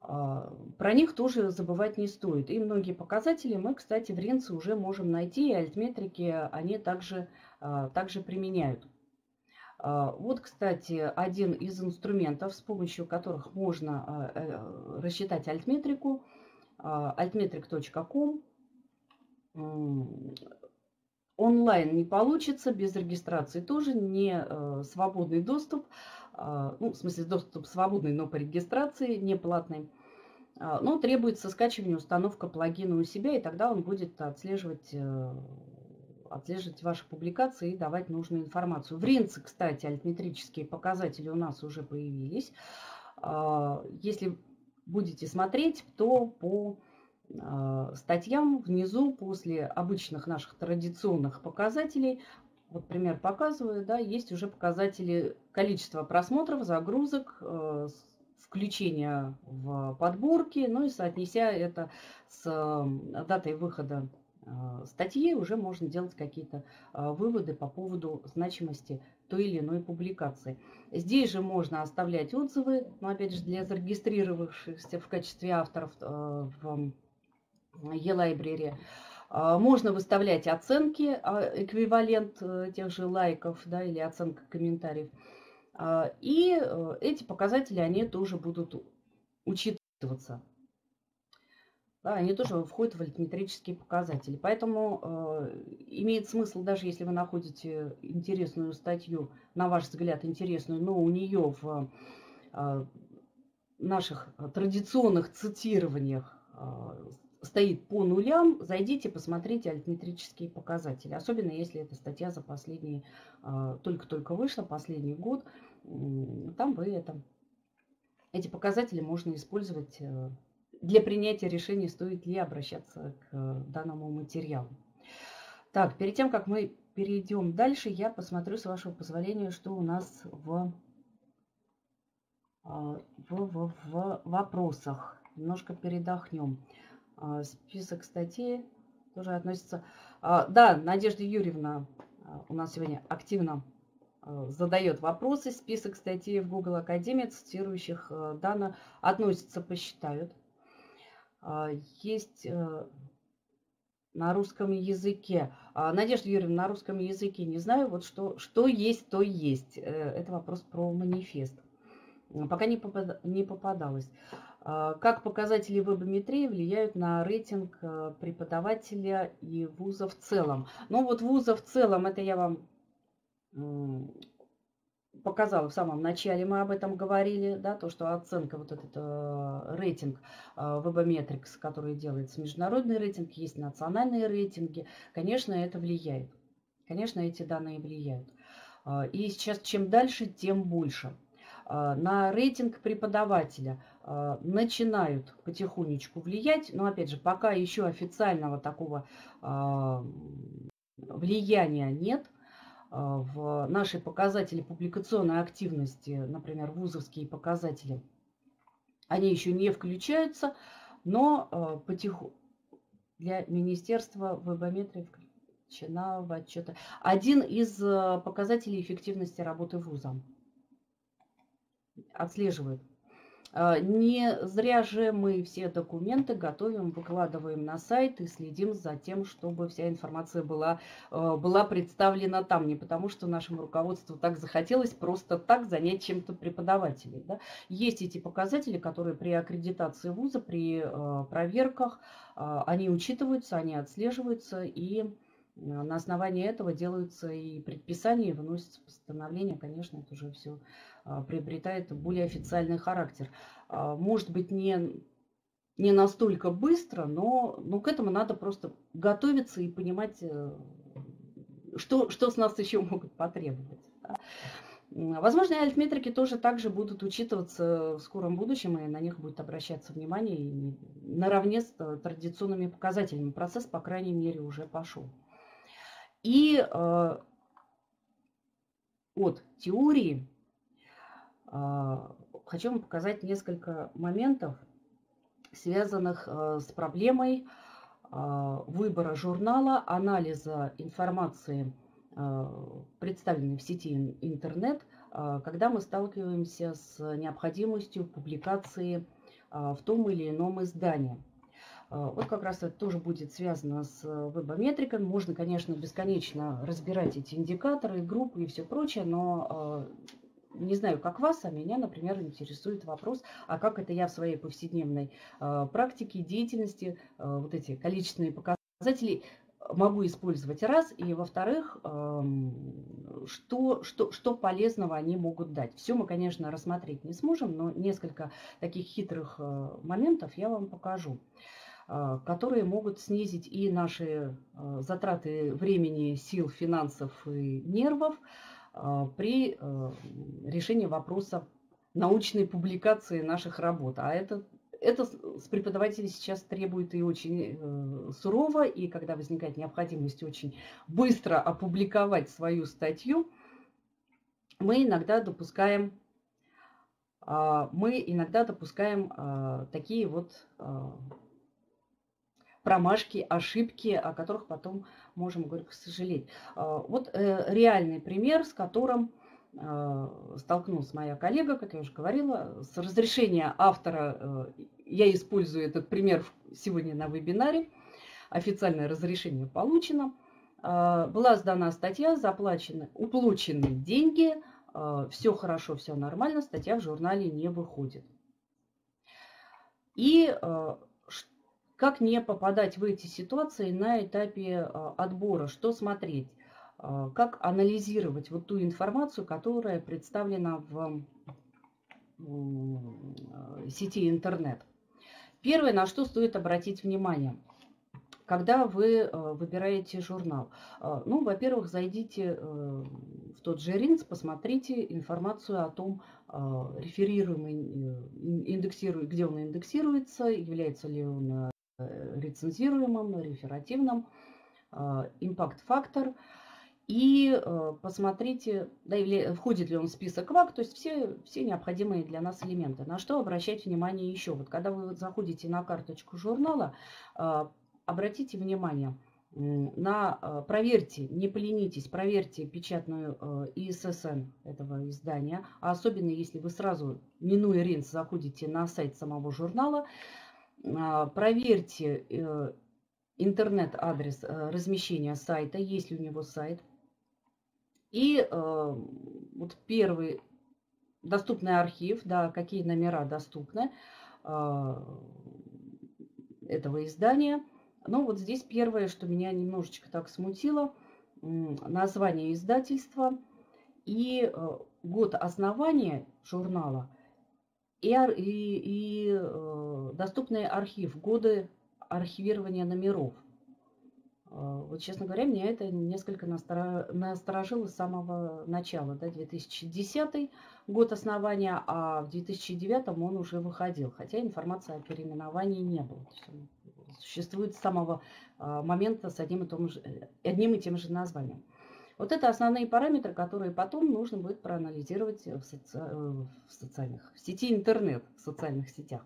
Про них тоже забывать не стоит. И многие показатели мы, кстати, в РИНЦе уже можем найти, и альтметрики они также, также применяют. Вот, кстати, один из инструментов, с помощью которых можно рассчитать альтметрику, альтметрик точка ком. Онлайн не получится, без регистрации тоже, не свободный доступ. Ну, в смысле, доступ свободный, но по регистрации, не платный. Но требуется скачивание, установка плагина у себя, и тогда он будет отслеживать, отслеживать ваши публикации и давать нужную информацию. В РИНЦе, кстати, альтметрические показатели у нас уже появились. Если будете смотреть, то по статьям внизу, после обычных наших традиционных показателей, вот пример показываю, да, есть уже показатели количества просмотров, загрузок, включения в подборки, ну и соотнеся это с датой выхода статьи, уже можно делать какие-то выводы по поводу значимости той или иной публикации. Здесь же можно оставлять отзывы, но опять же для зарегистрировавшихся в качестве авторов в e-library. Можно выставлять оценки, эквивалент тех же лайков, да, или оценка комментариев. И эти показатели, они тоже будут учитываться. Да, они тоже входят в альтметрические показатели. Поэтому имеет смысл, даже если вы находите интересную статью, на ваш взгляд интересную, но у нее в наших традиционных цитированиях стоит по нулям, зайдите, посмотрите альтметрические показатели. Особенно если эта статья за последние, только-только вышла, последний год, там вы это, эти показатели можно использовать для принятия решения, стоит ли обращаться к данному материалу. Так, перед тем, как мы перейдем дальше, я посмотрю, с вашего позволения, что у нас в, в, в, в вопросах. Немножко передохнем. Список статей тоже относится. Да, Надежда Юрьевна у нас сегодня активно задает вопросы. Список статей в Google Академии, цитирующих данные, относятся, посчитают. Есть на русском языке. Надежда Юрьевна, на русском языке не знаю, вот что, что есть, то есть. Это вопрос про манифест. Пока не попадалось. Как показатели вебометрии влияют на рейтинг преподавателя и вуза в целом? Ну вот вуза в целом, это я вам показала в самом начале, мы об этом говорили, да, то, что оценка, вот этот э, рейтинг э, Webometrics, который делается, международный рейтинг, есть национальные рейтинги, конечно, это влияет. Конечно, эти данные влияют. Э, и сейчас чем дальше, тем больше. Э, на рейтинг преподавателя э, начинают потихонечку влиять, но, опять же, пока еще официального такого э, влияния нет. В наши показатели публикационной активности, например, вузовские показатели, они еще не включаются, но потихоньку для министерства вебометрия включена в отчеты. Один из показателей эффективности работы вуза отслеживает. Не зря же мы все документы готовим, выкладываем на сайт и следим за тем, чтобы вся информация была, была представлена там. Не потому, что нашему руководству так захотелось просто так занять чем-то преподавателей. Да? Есть эти показатели, которые при аккредитации вуза, при проверках, они учитываются, они отслеживаются, и на основании этого делаются и предписания, и выносятся постановления. Конечно, это уже все приобретает более официальный характер. Может быть, не, не настолько быстро, но, но к этому надо просто готовиться и понимать, что, что с нас еще могут потребовать. Да. Возможно, альтметрики тоже также будут учитываться в скором будущем, и на них будет обращаться внимание и наравне с традиционными показателями. Процесс, по крайней мере, уже пошел. И э, от теории э, хочу вам показать несколько моментов, связанных э, с проблемой э, выбора журнала, анализа информации, э, представленной в сети интернет, э, когда мы сталкиваемся с необходимостью публикации э, в том или ином издании. Вот как раз это тоже будет связано с вебометриками. Можно, конечно, бесконечно разбирать эти индикаторы, группы и все прочее, но не знаю, как вас, а меня, например, интересует вопрос, а как это я в своей повседневной практике, деятельности, вот эти количественные показатели могу использовать раз, и во-вторых, что, что, что полезного они могут дать. Все мы, конечно, рассмотреть не сможем, но несколько таких хитрых моментов я вам покажу, которые могут снизить и наши затраты времени, сил, финансов и нервов при решении вопроса научной публикации наших работ. А это, это с преподавателей сейчас требует и очень сурово, и когда возникает необходимость очень быстро опубликовать свою статью, мы иногда допускаем, мы иногда допускаем такие вот промашки, ошибки, о которых потом можем горько сожалеть. Вот реальный пример, с которым столкнулась моя коллега, как я уже говорила, с разрешения автора, я использую этот пример сегодня на вебинаре, официальное разрешение получено, была сдана статья, заплачены, уплачены деньги, все хорошо, все нормально, статья в журнале не выходит. И как не попадать в эти ситуации на этапе отбора, что смотреть, как анализировать вот ту информацию, которая представлена в сети интернет. Первое, на что стоит обратить внимание, когда вы выбираете журнал. Ну, во-первых, зайдите в тот же РИНЦ, посмотрите информацию о том, реферируемый, индексирует, где он индексируется, является ли он рецензируемым, реферативным, импакт-фактор. И посмотрите, да, входит ли он в список ВАК, то есть все, все необходимые для нас элементы. На что обращать внимание еще? Вот когда вы заходите на карточку журнала, обратите внимание, на, проверьте, не поленитесь, проверьте печатную И С С Н этого издания, а особенно если вы сразу, минуя РИНЦ, заходите на сайт самого журнала, проверьте интернет-адрес размещения сайта, есть ли у него сайт. И вот первый доступный архив, да, какие номера доступны этого издания. Но вот здесь первое, что меня немножечко так смутило, название издательства и год основания журнала и, и, и доступный архив, годы архивирования номеров. Вот, честно говоря, меня это несколько насторожило с самого начала. Да, две тысячи десятый год основания, а в две тысячи девятом он уже выходил, хотя информации о переименовании не было. Существует с самого момента с одним и, том же, одним и тем же названием. Вот это основные параметры, которые потом нужно будет проанализировать в, соци... в социальных в сети интернет, в социальных сетях.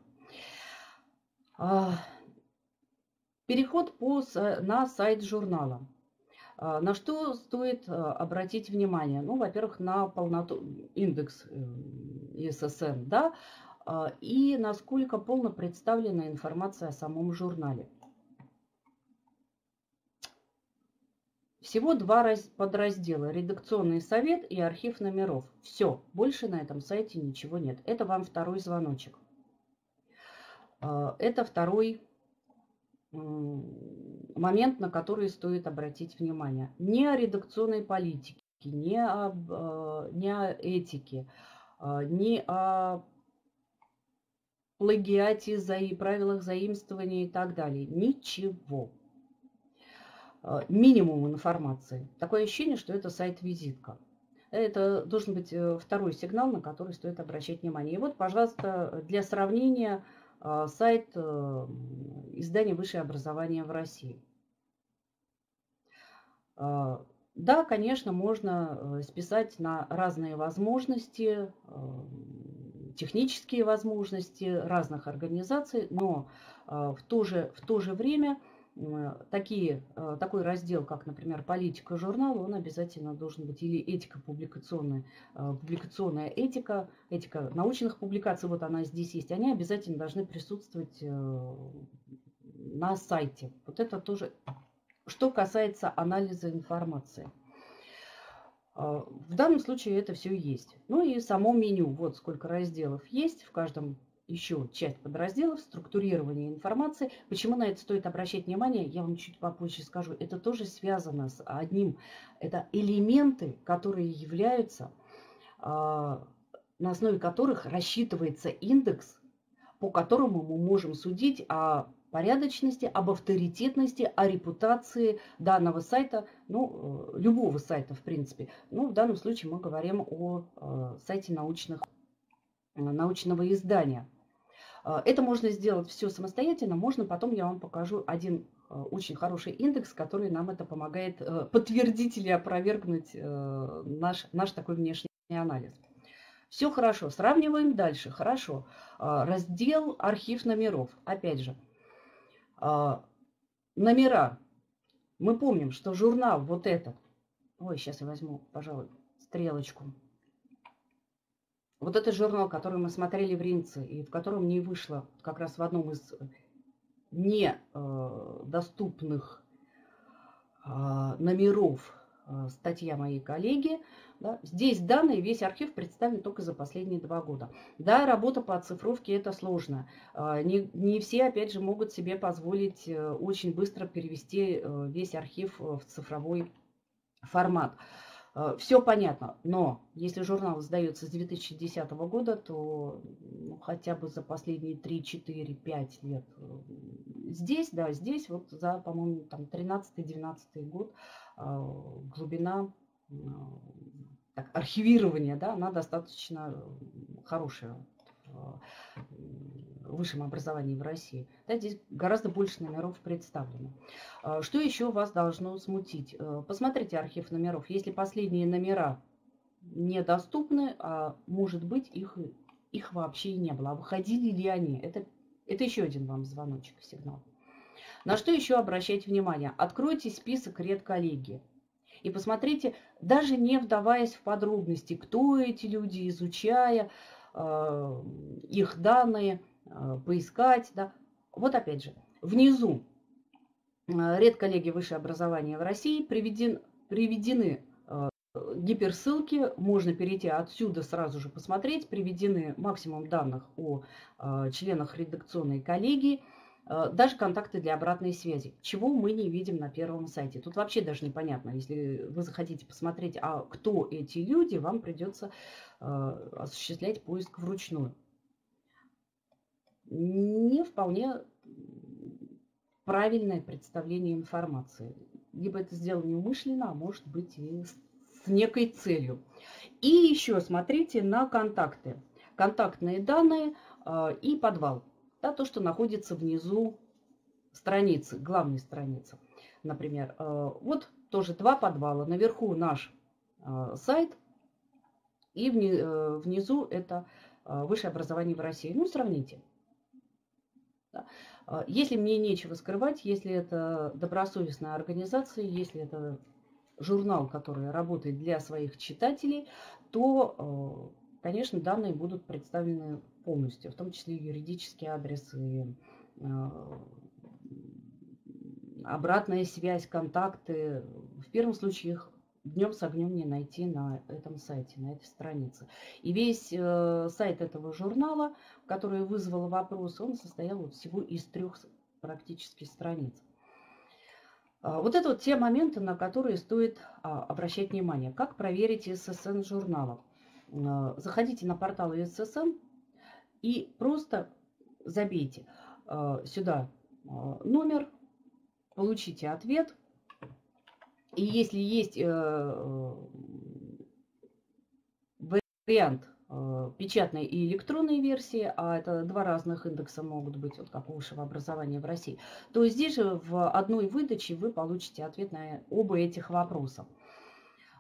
Переход по, на сайт журнала. На что стоит обратить внимание? Ну, во-первых, на полноту индекс ай эс эс эн, да, и насколько полно представлена информация о самом журнале. Всего два подраздела: редакционный совет и архив номеров. Все, больше на этом сайте ничего нет. Это вам второй звоночек. Это второй момент, на который стоит обратить внимание. Не о редакционной политике, не о, не о этике, не о плагиате, правилах заимствования и так далее. Ничего. Минимум информации. Такое ощущение, что это сайт-визитка. Это должен быть второй сигнал, на который стоит обращать внимание. И вот, пожалуйста, для сравнения сайт издания «Высшее образование в России». Да, конечно, можно списать на разные возможности, технические возможности разных организаций, но в то же, в то же время такие, такой раздел, как, например, политика журнала, он обязательно должен быть, или этика публикационная, публикационная этика, этика научных публикаций, вот она здесь есть, они обязательно должны присутствовать на сайте. Вот это тоже, что касается анализа информации. В данном случае это все есть. Ну и само меню, вот сколько разделов есть, в каждом еще часть подразделов, структурирование информации. Почему на это стоит обращать внимание, я вам чуть попозже скажу. Это тоже связано с одним, это элементы, которые являются, на основе которых рассчитывается индекс, по которому мы можем судить о порядочности, об авторитетности, о репутации данного сайта, ну, любого сайта, в принципе. Ну, в данном случае мы говорим о сайте научных, научного издания. Это можно сделать все самостоятельно, можно потом я вам покажу один очень хороший индекс, который нам это помогает подтвердить или опровергнуть наш, наш такой внешний анализ. Все хорошо, сравниваем дальше, хорошо. Раздел «Архив номеров». Опять же, номера. Мы помним, что журнал вот этот, ой, сейчас я возьму, пожалуй, стрелочку. Вот этот журнал, который мы смотрели в РИНЦе и в котором не вышло, как раз в одном из недоступных номеров статья моей коллеги. Да, здесь данные, весь архив представлен только за последние два года. Да, работа по оцифровке – это сложно. Не, не все, опять же, могут себе позволить очень быстро перевести весь архив в цифровой формат. Все понятно, но если журнал издается с две тысячи десятого года, то ну, хотя бы за последние три, четыре, пять лет здесь, да, здесь вот за, по-моему, там тринадцатый-двенадцатый год глубина так, архивирования, да, она достаточно хорошая в высшем образовании в России. Да, здесь гораздо больше номеров представлено. Что еще вас должно смутить? Посмотрите архив номеров. Если последние номера недоступны, а может быть их, их вообще и не было. А выходили ли они? Это, это еще один вам звоночек, сигнал. На что еще обращать внимание? Откройте список редколлегии. И посмотрите, даже не вдаваясь в подробности, кто эти люди, изучая их данные, поискать. Да. Вот опять же, внизу редколлегии высшего образования в России приведен, приведены гиперссылки, можно перейти отсюда сразу же посмотреть, приведены максимум данных о членах редакционной коллегии, даже контакты для обратной связи, чего мы не видим на первом сайте. Тут вообще даже непонятно, если вы захотите посмотреть, а кто эти люди, вам придется осуществлять поиск вручную. Не вполне правильное представление информации. Либо это сделано неумышленно, а может быть и с некой целью. И еще смотрите на контакты. Контактные данные и подвал. Да, то, что находится внизу страницы, главной страницы. Например, вот тоже два подвала. Наверху наш сайт и внизу это высшее образование в России. Ну, сравните. Если мне нечего скрывать, если это добросовестная организация, если это журнал, который работает для своих читателей, то, конечно, данные будут представлены полностью, в том числе юридический адрес и обратная связь, контакты. В первом случае их днем с огнем не найти на этом сайте, на этой странице. И весь э, сайт этого журнала, который вызвал вопрос, он состоял вот всего из трех практически страниц. А, вот это вот те моменты, на которые стоит а, обращать внимание. Как проверить эс эс эн журналов? А, заходите на портал эс эс эн и просто забейте а, сюда а, номер, получите ответ. И если есть э, вариант э, печатной и электронной версии, а это два разных индекса могут быть, вот как у высшего образования в России, то здесь же в одной выдаче вы получите ответ на оба этих вопроса.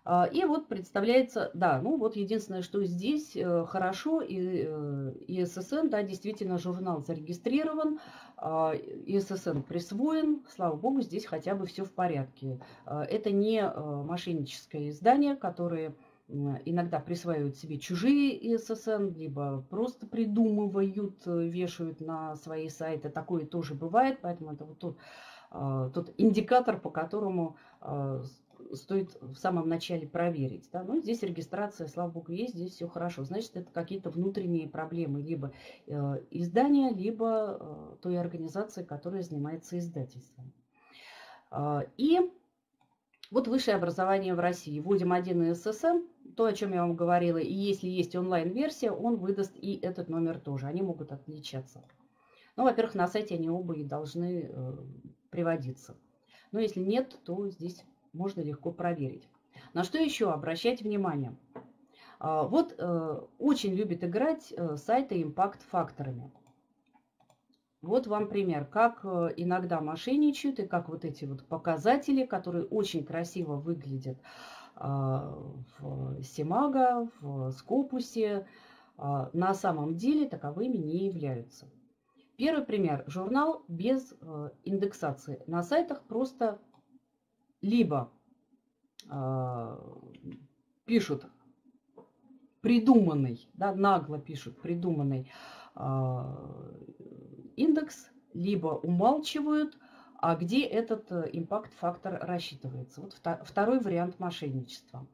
Э, и вот представляется, да, ну вот единственное, что здесь э, хорошо, и, э, и ССН, да, действительно журнал зарегистрирован, ИССН присвоен, слава богу, здесь хотя бы все в порядке. Это не мошенническое издание, которое иногда присваивают себе чужие ИССН, либо просто придумывают, вешают на свои сайты. Такое тоже бывает, поэтому это вот тот, тот индикатор, по которому стоит в самом начале проверить. Да? Ну, здесь регистрация, слава богу, есть, здесь все хорошо. Значит, это какие-то внутренние проблемы либо э, издания, либо э, той организации, которая занимается издательством. Э, и вот высшее образование в России. Вводим один ССН, то, о чем я вам говорила. И если есть онлайн-версия, он выдаст и этот номер тоже. Они могут отличаться. Ну, во-первых, на сайте они оба и должны э, приводиться. Но если нет, то здесь можно легко проверить. На что еще обращать внимание? Вот очень любит играть сайты импакт-факторами. Вот вам пример, как иногда мошенничают и как вот эти вот показатели, которые очень красиво выглядят в Simago, в Scopus, на самом деле таковыми не являются. Первый пример. Журнал без индексации. На сайтах просто либо э, пишут придуманный, да, нагло пишут придуманный э, индекс, либо умалчивают, а где этот импакт-фактор рассчитывается. Вот втор- второй вариант мошенничества.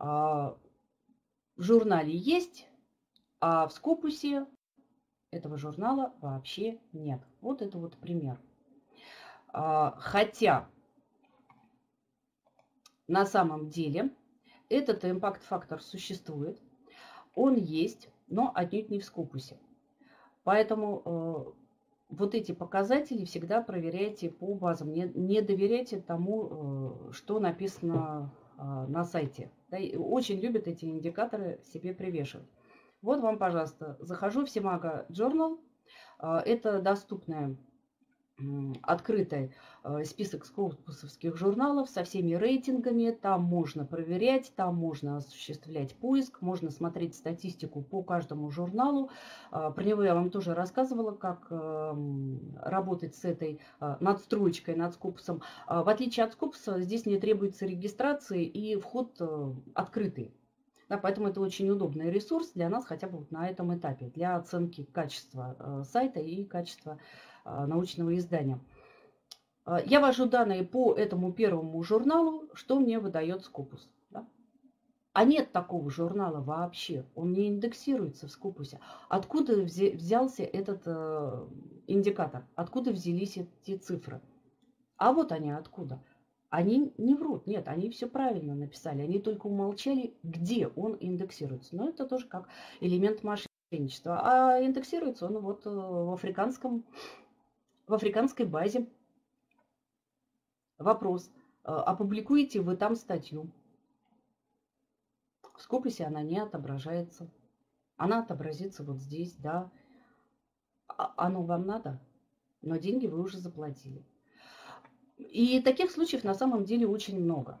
Э, в журнале есть, а в Scopus этого журнала вообще нет. Вот это вот пример. Э, хотя... На самом деле этот импакт-фактор существует, он есть, но отнюдь не в Scopus. Поэтому э, вот эти показатели всегда проверяйте по базам, не, не доверяйте тому, э, что написано э, на сайте. Да, очень любят эти индикаторы себе привешивать. Вот вам, пожалуйста, захожу в Simago Journal, э, это доступная открытый список скопусовских журналов со всеми рейтингами. Там можно проверять, там можно осуществлять поиск, можно смотреть статистику по каждому журналу. Про него я вам тоже рассказывала, как работать с этой надстроечкой, над скопусом. В отличие от скопуса, здесь не требуется регистрации и вход открытый. Да, поэтому это очень удобный ресурс для нас хотя бы вот на этом этапе, для оценки качества э, сайта и качества э, научного издания. Я ввожу данные по этому первому журналу, что мне выдает Scopus. Да? А нет такого журнала вообще, он не индексируется в Scopus. Откуда взялся этот э, индикатор? Откуда взялись эти цифры? А вот они откуда. Они не врут, нет, они все правильно написали, они только умолчали, где он индексируется. Но это тоже как элемент мошенничества. А индексируется он вот в, африканском, в африканской базе. Вопрос, опубликуете вы там статью? В Scopus она не отображается. Она отобразится вот здесь, да. Оно вам надо, но деньги вы уже заплатили. И таких случаев на самом деле очень много.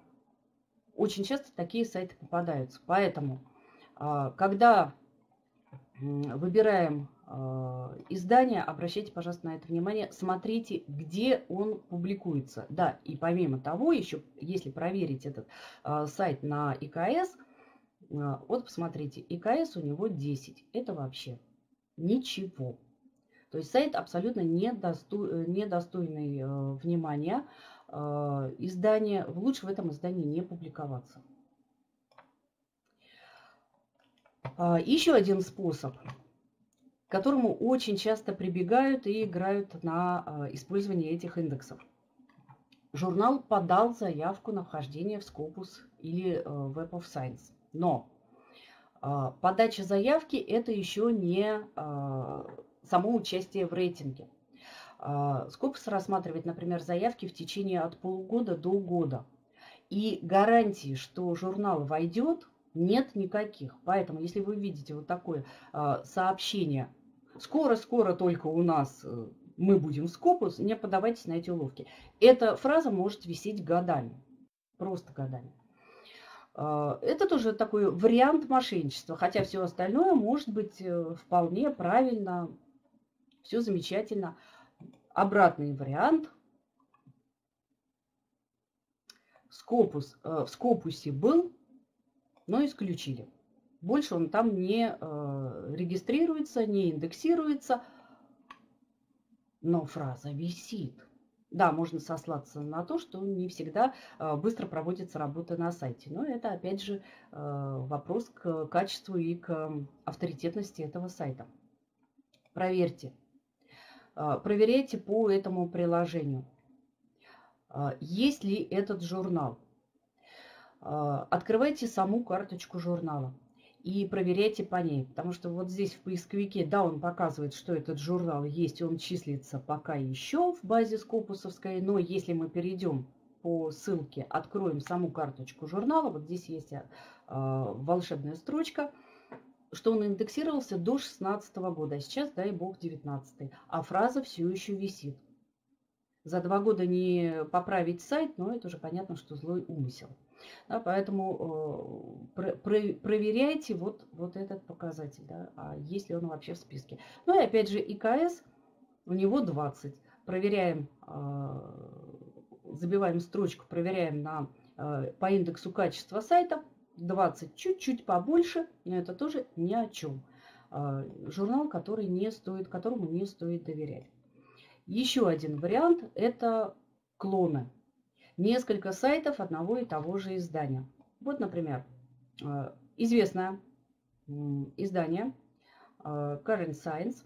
Очень часто такие сайты попадаются. Поэтому, когда выбираем издание, обращайте, пожалуйста, на это внимание, смотрите, где он публикуется. Да, и помимо того, еще если проверить этот э, сайт на ИКС, э, вот посмотрите, ИКС у него десять. Это вообще ничего. То есть сайт абсолютно недостойный, недостойный э, внимания. Э, издание, лучше в этом издании не публиковаться. Э, еще один способ, к которому очень часто прибегают и играют на использование этих индексов. Журнал подал заявку на вхождение в Scopus или Web of Science. Но подача заявки – это еще не само участие в рейтинге. Scopus рассматривает, например, заявки в течение от полугода до года. И гарантии, что журнал войдет, нет никаких. Поэтому, если вы видите вот такое сообщение: скоро-скоро только у нас мы будем в Scopus, не подавайтесь на эти уловки. Эта фраза может висеть годами, просто годами. Это тоже такой вариант мошенничества, хотя все остальное может быть вполне правильно, все замечательно. Обратный вариант. Scopus, в Scopus был, но исключили. Больше он там не э, регистрируется, не индексируется, но фраза висит. Да, можно сослаться на то, что не всегда э, быстро проводится работа на сайте. Но это, опять же, э, вопрос к качеству и к авторитетности этого сайта. Проверьте. Э, проверяйте по этому приложению. Э, есть ли этот журнал? Открывайте саму карточку журнала и проверяйте по ней. Потому что вот здесь в поисковике, да, он показывает, что этот журнал есть, он числится пока еще в базе скопусовской, но если мы перейдем по ссылке, откроем саму карточку журнала, вот здесь есть э, волшебная строчка, что он индексировался до шестнадцатого года, а сейчас, дай бог, девятнадцатый, а фраза все еще висит. За два года не поправить сайт, но это уже понятно, что злой умысел. Да, поэтому э, про, проверяйте вот, вот этот показатель, да, а есть ли он вообще в списке. Ну и опять же ИКС, у него двадцать. Проверяем, э, забиваем строчку, проверяем на, э, по индексу качества сайта. двадцать чуть-чуть побольше, но это тоже ни о чем. Э, журнал, который не стоит, которому не стоит доверять. Еще один вариант – это клоны. Несколько сайтов одного и того же издания. Вот, например, известное издание Current Science.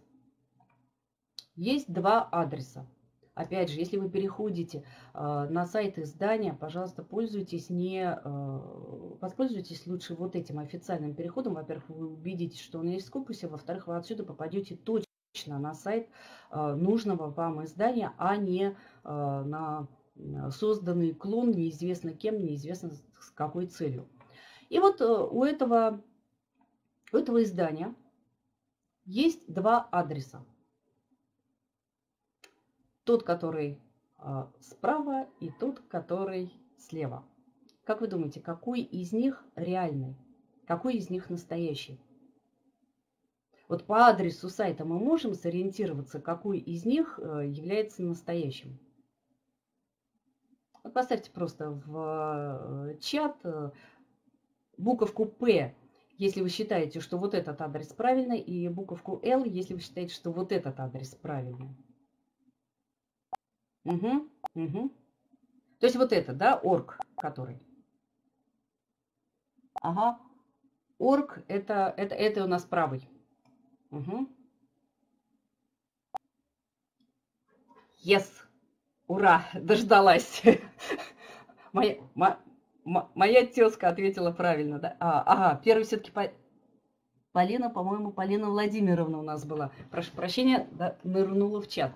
Есть два адреса. Опять же, если вы переходите на сайт издания, пожалуйста, пользуйтесь не, воспользуйтесь лучше вот этим официальным переходом. Во-первых, вы убедитесь, что он есть в Scopus, во-вторых, вы отсюда попадете точно на сайт нужного вам издания, а не на созданный клон, неизвестно кем, неизвестно с какой целью. И вот у этого, у этого издания есть два адреса. Тот, который справа, и тот, который слева. Как вы думаете, какой из них реальный? Какой из них настоящий? Вот по адресу сайта мы можем сориентироваться, какой из них является настоящим. Поставьте просто в чат буковку «П», если вы считаете, что вот этот адрес правильный, и буковку «Л», если вы считаете, что вот этот адрес правильный. Угу. Угу. То есть вот это, да, орг, который. Ага. Орг, это, это, это у нас правый. Угу. Yes. Ура, дождалась. Моя, мо, мо, моя тезка ответила правильно, да? А, ага, первый все-таки по... Полина, по-моему, Полина Владимировна у нас была. Прошу прощения, да, нырнула в чат.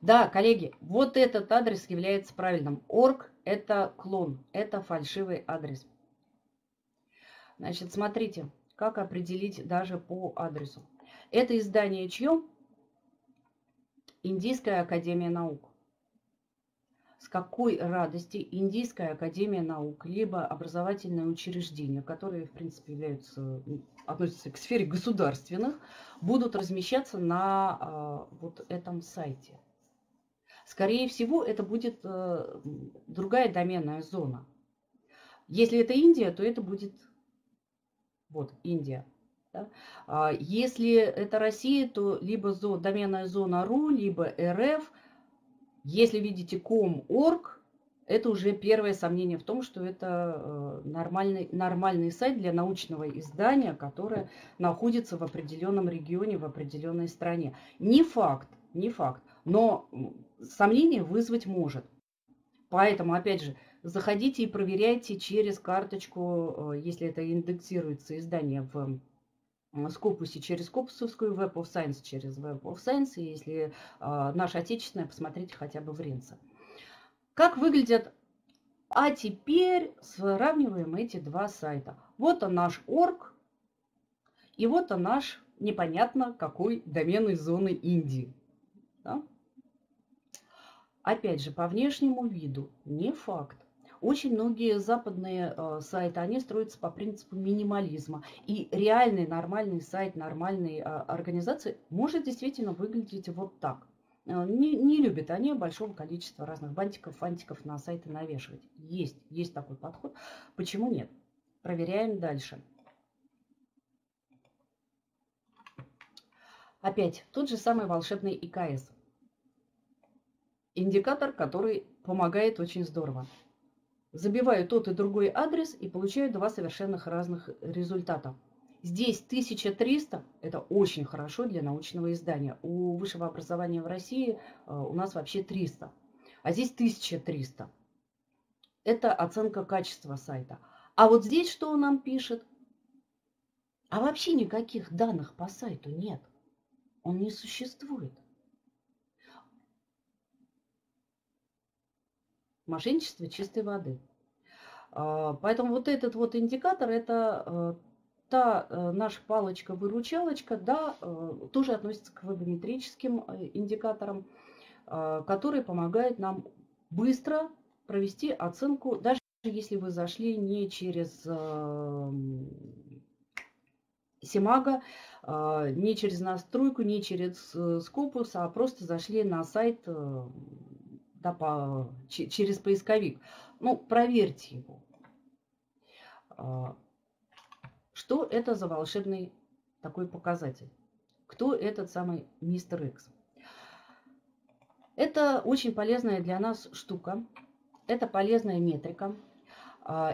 Да, коллеги, вот этот адрес является правильным. Орг – это клон, это фальшивый адрес. Значит, смотрите, как определить даже по адресу. Это издание чье? Индийская академия наук. С какой радости Индийская академия наук, либо образовательное учреждение, которые, в принципе, являются, относятся к сфере государственных, будут размещаться на а, вот этом сайте. Скорее всего, это будет а, другая доменная зона. Если это Индия, то это будет вот Индия. Да? А, если это Россия, то либо зо, доменная зона ру, либо эр эф. Если видите ком точка орг, это уже первое сомнение в том, что это нормальный, нормальный сайт для научного издания, которое находится в определенном регионе, в определенной стране. Не факт, не факт, но сомнение вызвать может. Поэтому, опять же, заходите и проверяйте через карточку, если это индексируется издание в Скопусе через Скопусовскую, Web of Science через Web of Science, и если э, наше отечественное, посмотрите хотя бы в РИНЦе. Как выглядят? А теперь сравниваем эти два сайта. Вот он наш орг, и вот он наш непонятно какой доменной зоны Индии. Да? Опять же, по внешнему виду не факт. Очень многие западные э, сайты, они строятся по принципу минимализма. И реальный нормальный сайт нормальной э, организации может действительно выглядеть вот так. Э, не, не любят они большого количества разных бантиков, фантиков на сайты навешивать. Есть, есть такой подход. Почему нет? Проверяем дальше. Опять тот же самый волшебный ИКС. Индикатор, который помогает очень здорово. Забиваю тот и другой адрес и получаю два совершенно разных результата. Здесь тысяча триста, это очень хорошо для научного издания. У высшего образования в России у нас вообще триста, а здесь тысяча триста. Это оценка качества сайта. А вот здесь что он нам пишет? А вообще никаких данных по сайту нет. Он не существует. Мошенничество чистой воды. Поэтому вот этот вот индикатор, это та наша палочка-выручалочка, да, тоже относится к вебометрическим индикаторам, которые помогают нам быстро провести оценку, даже если вы зашли не через Simago, не через настройку, не через Scopus, а просто зашли на сайт Да, по, через поисковик. Ну, проверьте его. Что это за волшебный такой показатель? Кто этот самый мистер Икс? Это очень полезная для нас штука. Это полезная метрика.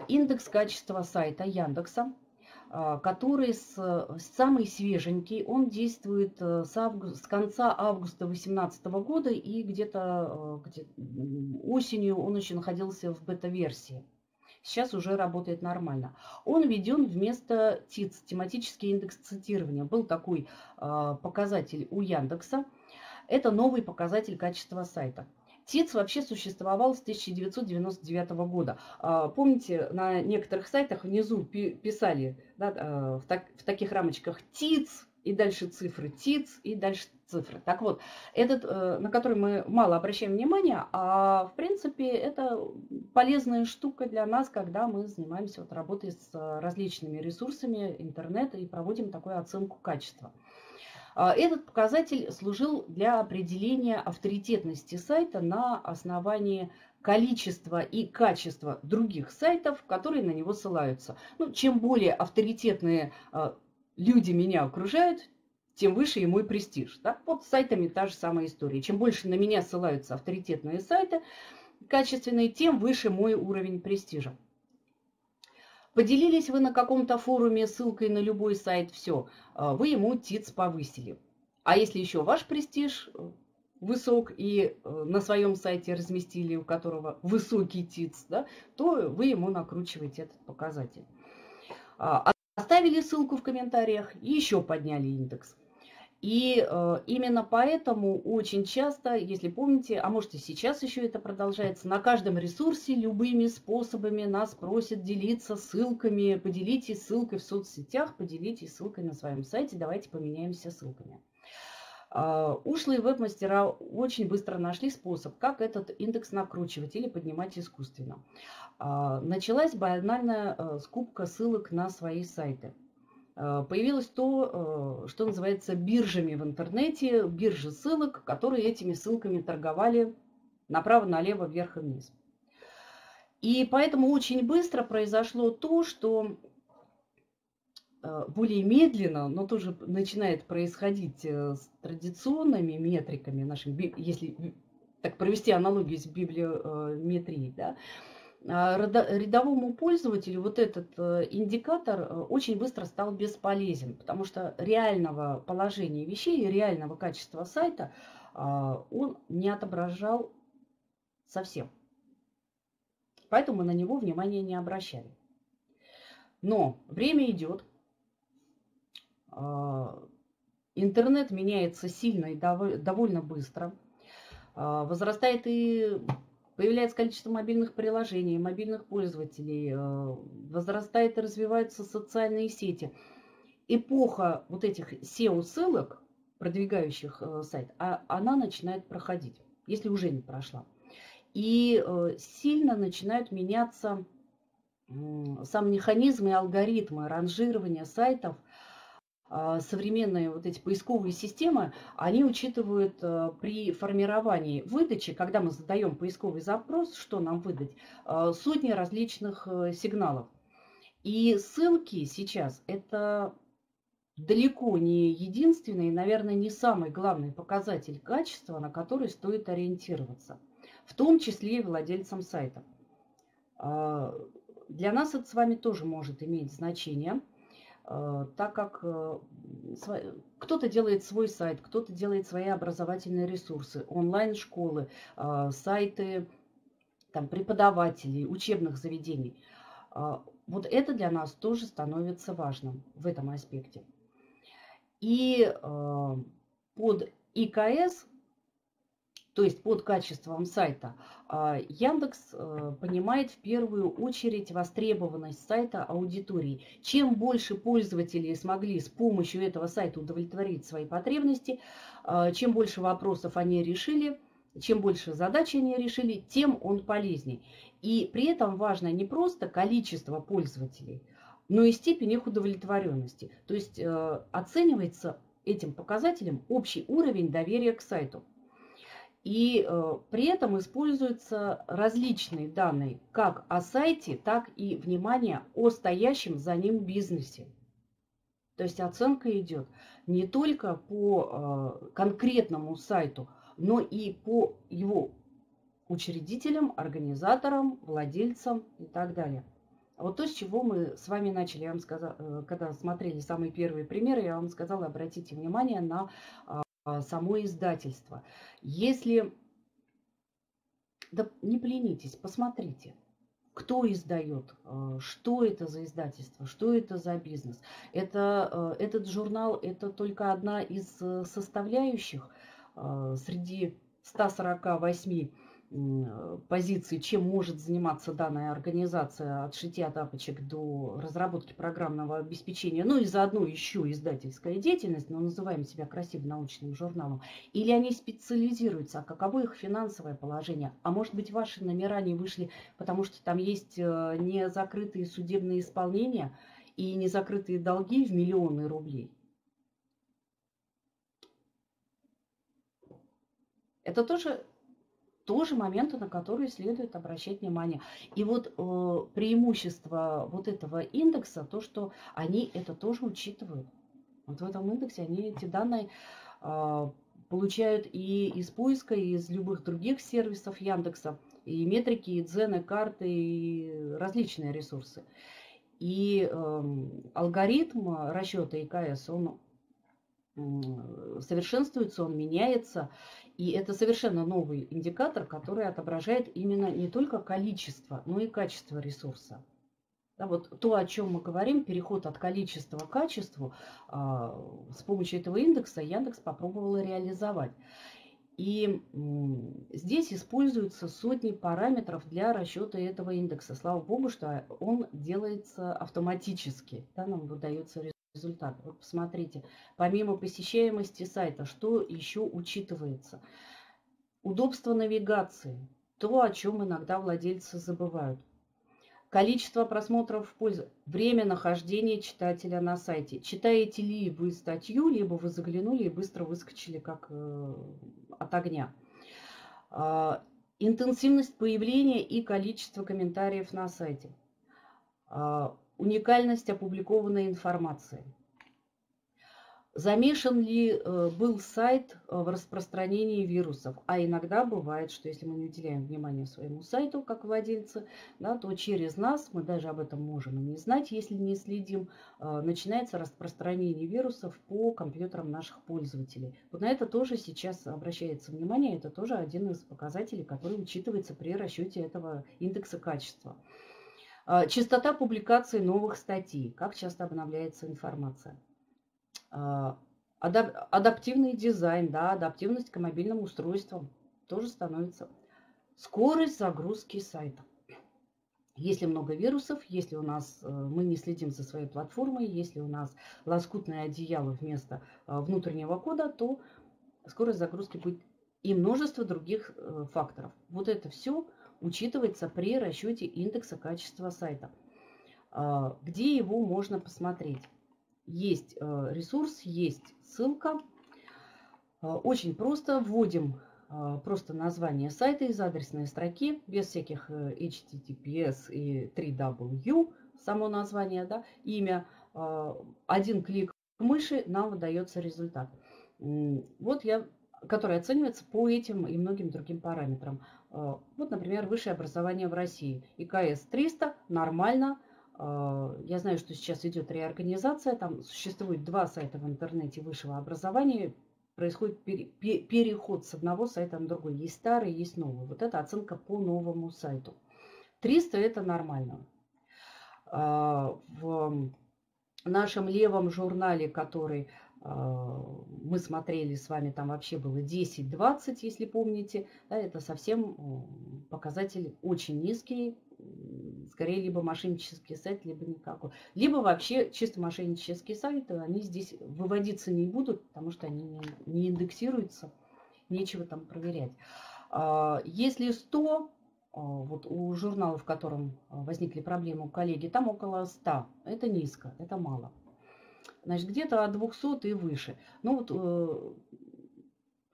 Индекс качества сайта Яндекса, который самый свеженький, он действует с, август, с конца августа две тысячи восемнадцатого года, и где-то где осенью он еще находился в бета-версии. Сейчас уже работает нормально. Он введен вместо ТИЦ, тематический индекс цитирования. Был такой показатель у Яндекса. Это новый показатель качества сайта. ТИЦ вообще существовал с тысяча девятьсот девяносто девятого года. Помните, на некоторых сайтах внизу писали, да, в, так, в таких рамочках ТИЦ, и дальше цифры ТИЦ, и дальше цифры. Так вот, этот, на который мы мало обращаем внимания, а в принципе это полезная штука для нас, когда мы занимаемся вот работой с различными ресурсами интернета и проводим такую оценку качества. Этот показатель служил для определения авторитетности сайта на основании количества и качества других сайтов, которые на него ссылаются. Ну, чем более авторитетные люди меня окружают, тем выше ему и престиж. Да? Под сайтами та же самая история. Чем больше на меня ссылаются авторитетные сайты, качественные, тем выше мой уровень престижа. Поделились вы на каком-то форуме ссылкой на любой сайт, все, вы ему тиц повысили. А если еще ваш престиж высок и на своем сайте разместили, у которого высокий тиц, да, то вы ему накручиваете этот показатель. Оставили ссылку в комментариях и еще подняли индекс. И э, именно поэтому очень часто, если помните, а может и сейчас еще это продолжается, на каждом ресурсе любыми способами нас просят делиться ссылками, поделитесь ссылкой в соцсетях, поделитесь ссылкой на своем сайте, давайте поменяемся ссылками. Э, ушлые веб-мастера очень быстро нашли способ, как этот индекс накручивать или поднимать искусственно. Э, началась банальная э, скупка ссылок на свои сайты. Появилось то, что называется биржами в интернете, биржи ссылок, которые этими ссылками торговали направо-налево, вверх и вниз. И поэтому очень быстро произошло то, что более медленно, но тоже начинает происходить с традиционными метриками, нашими, если так провести аналогию с библиометрией, да, рядовому пользователю вот этот индикатор очень быстро стал бесполезен, потому что реального положения вещей, реального качества сайта он не отображал совсем. Поэтому на него внимания не обращали. Но время идет, интернет меняется сильно и довольно быстро, возрастает и... Появляется количество мобильных приложений, мобильных пользователей, возрастает и развиваются социальные сети. Эпоха вот этих сео-ссылок, продвигающих сайт, она начинает проходить, если уже не прошла. И сильно начинают меняться сам механизм и алгоритмы ранжирования сайтов. Современные вот эти поисковые системы, они учитывают при формировании выдачи, когда мы задаем поисковый запрос, что нам выдать, сотни различных сигналов. И ссылки сейчас это далеко не единственный, наверное, не самый главный показатель качества, на который стоит ориентироваться, в том числе и владельцам сайта. Для нас это с вами тоже может иметь значение. Так как кто-то делает свой сайт, кто-то делает свои образовательные ресурсы, онлайн-школы, сайты там, преподавателей, учебных заведений. Вот это для нас тоже становится важным в этом аспекте. И под ИКС, то есть под качеством сайта, Яндекс понимает в первую очередь востребованность сайта аудитории. Чем больше пользователей смогли с помощью этого сайта удовлетворить свои потребности, чем больше вопросов они решили, чем больше задач они решили, тем он полезней. И при этом важно не просто количество пользователей, но и степень их удовлетворенности. То есть оценивается этим показателем общий уровень доверия к сайту. И э, при этом используются различные данные как о сайте, так и, внимание, о стоящем за ним бизнесе. То есть оценка идет не только по э, конкретному сайту, но и по его учредителям, организаторам, владельцам и так далее. Вот то, с чего мы с вами начали, я вам сказала, когда смотрели самые первые примеры, я вам сказала, обратите внимание на... Э, само издательство. Если... Да не пленитесь, посмотрите, кто издает, что это за издательство, что это за бизнес. Это, этот журнал – это только одна из составляющих среди ста сорока восьми позиций, чем может заниматься данная организация от шитья тапочек до разработки программного обеспечения, ну и заодно еще издательская деятельность, но называем себя красивым научным журналом, или они специализируются, а каково их финансовое положение, а может быть ваши номера не вышли, потому что там есть незакрытые судебные исполнения и незакрытые долги в миллионы рублей. Это тоже... тоже моменты, на которые следует обращать внимание. И вот э, преимущество вот этого индекса, то, что они это тоже учитывают. Вот в этом индексе они эти данные получают и из поиска, и из любых других сервисов Яндекса, и метрики, и дзены, карты, и различные ресурсы. И алгоритм расчета ИКС, он совершенствуется, он меняется, и это совершенно новый индикатор, который отображает именно не только количество, но и качество ресурса. Да, вот то, о чем мы говорим, переход от количества к качеству, с помощью этого индекса Яндекс попробовала реализовать. И здесь используются сотни параметров для расчета этого индекса. Слава богу, что он делается автоматически, да, нам выдается результат. Вот посмотрите, помимо посещаемости сайта, что еще учитывается? Удобство навигации, то, о чем иногда владельцы забывают. Количество просмотров в пользу, время нахождения читателя на сайте. Читаете ли вы статью, либо вы заглянули и быстро выскочили как э, от огня. Э, интенсивность появления и количество комментариев на сайте. Э, уникальность опубликованной информации. Замешан ли э, был сайт в распространении вирусов? А иногда бывает, что если мы не уделяем внимания своему сайту, как владельцы, да, то через нас, мы даже об этом можем и не знать, если не следим, э, начинается распространение вирусов по компьютерам наших пользователей. Вот на это тоже сейчас обращается внимание, это тоже один из показателей, который учитывается при расчете этого индекса качества. Э, частота публикации новых статей, как часто обновляется информация. Адаптивный дизайн, да, адаптивность к мобильным устройствам тоже становится. Скорость загрузки сайта. Если много вирусов, если у нас мы не следим за своей платформой, если у нас лоскутное одеяло вместо внутреннего кода, то скорость загрузки будет и множество других факторов. Вот это все учитывается при расчете индекса качества сайта. Где его можно посмотреть? Есть ресурс, есть ссылка. Очень просто. Вводим просто название сайта из адресной строки, без всяких эйч ти ти пи эс и три дабл ю, само название, да, имя. Один клик мыши, нам выдается результат. Вот я, который оценивается по этим и многим другим параметрам. Вот, например, высшее образование в России. ИКС триста, нормально. Я знаю, что сейчас идет реорганизация, там существует два сайта в интернете высшего образования, происходит пере, пере, переход с одного сайта на другой, есть старый, есть новый. Вот это оценка по новому сайту. триста – это нормально. В нашем левом журнале, который мы смотрели с вами, там вообще было десять-двадцать, если помните, да, это совсем показатель очень низкий. Скорее, либо мошеннический сайт, либо никакой. Либо вообще чисто мошеннические сайты, они здесь выводиться не будут, потому что они не, не индексируются, нечего там проверять. Если сто, вот у журнала, в котором возникли проблемы у коллеги, там около ста. Это низко, это мало. Значит, где-то от двухсот и выше. Ну вот...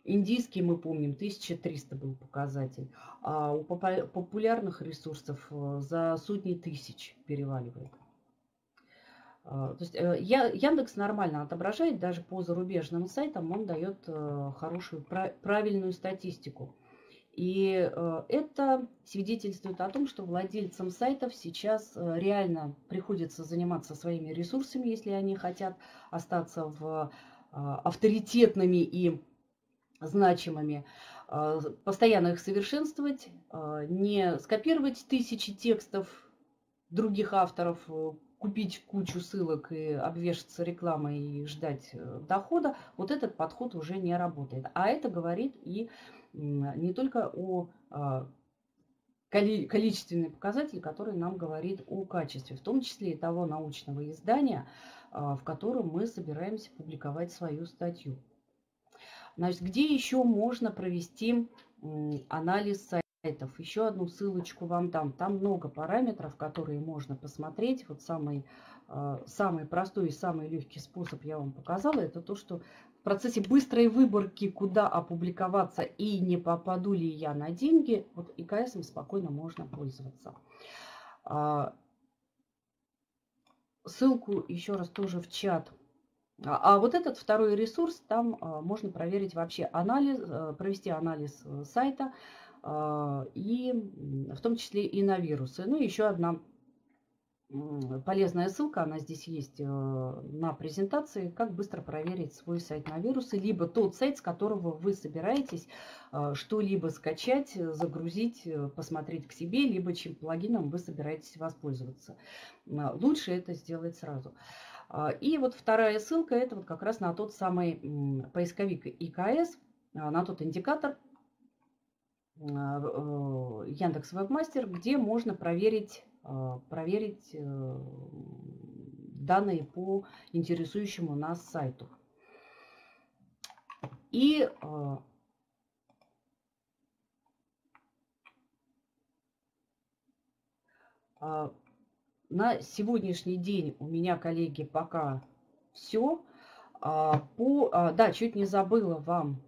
Индийский, мы помним, тысяча триста был показатель. А у популярных ресурсов за сотни тысяч переваливает. То есть Яндекс нормально отображает, даже по зарубежным сайтам он дает хорошую, правильную статистику. И это свидетельствует о том, что владельцам сайтов сейчас реально приходится заниматься своими ресурсами, если они хотят остаться в авторитетными и значимыми, постоянно их совершенствовать, не скопировать тысячи текстов других авторов, купить кучу ссылок и обвешаться рекламой и ждать дохода, вот этот подход уже не работает. А это говорит и не только о количественный показатель, который нам говорит о качестве, в том числе и того научного издания, в котором мы собираемся публиковать свою статью. Значит, где еще можно провести анализ сайтов? Еще одну ссылочку вам дам. Там много параметров, которые можно посмотреть. Вот самый, самый простой и самый легкий способ я вам показала. Это то, что в процессе быстрой выборки, куда опубликоваться и не попаду ли я на деньги, вот ИКСом спокойно можно пользоваться. Ссылку еще раз тоже в чат А вот этот второй ресурс, там можно проверить вообще анализ, провести анализ сайта, и в том числе и на вирусы. Ну и еще одна полезная ссылка, она здесь есть на презентации, как быстро проверить свой сайт на вирусы, либо тот сайт, с которого вы собираетесь что-либо скачать, загрузить, посмотреть к себе, либо чем плагином вы собираетесь воспользоваться. Лучше это сделать сразу. И вот вторая ссылка, это вот как раз на тот самый поисковик ИКС, на тот индикатор Яндекс Вебмастер, где можно проверить, проверить данные по интересующему нас сайту. И на сегодняшний день у меня, коллеги, пока все. По, да, чуть не забыла вам.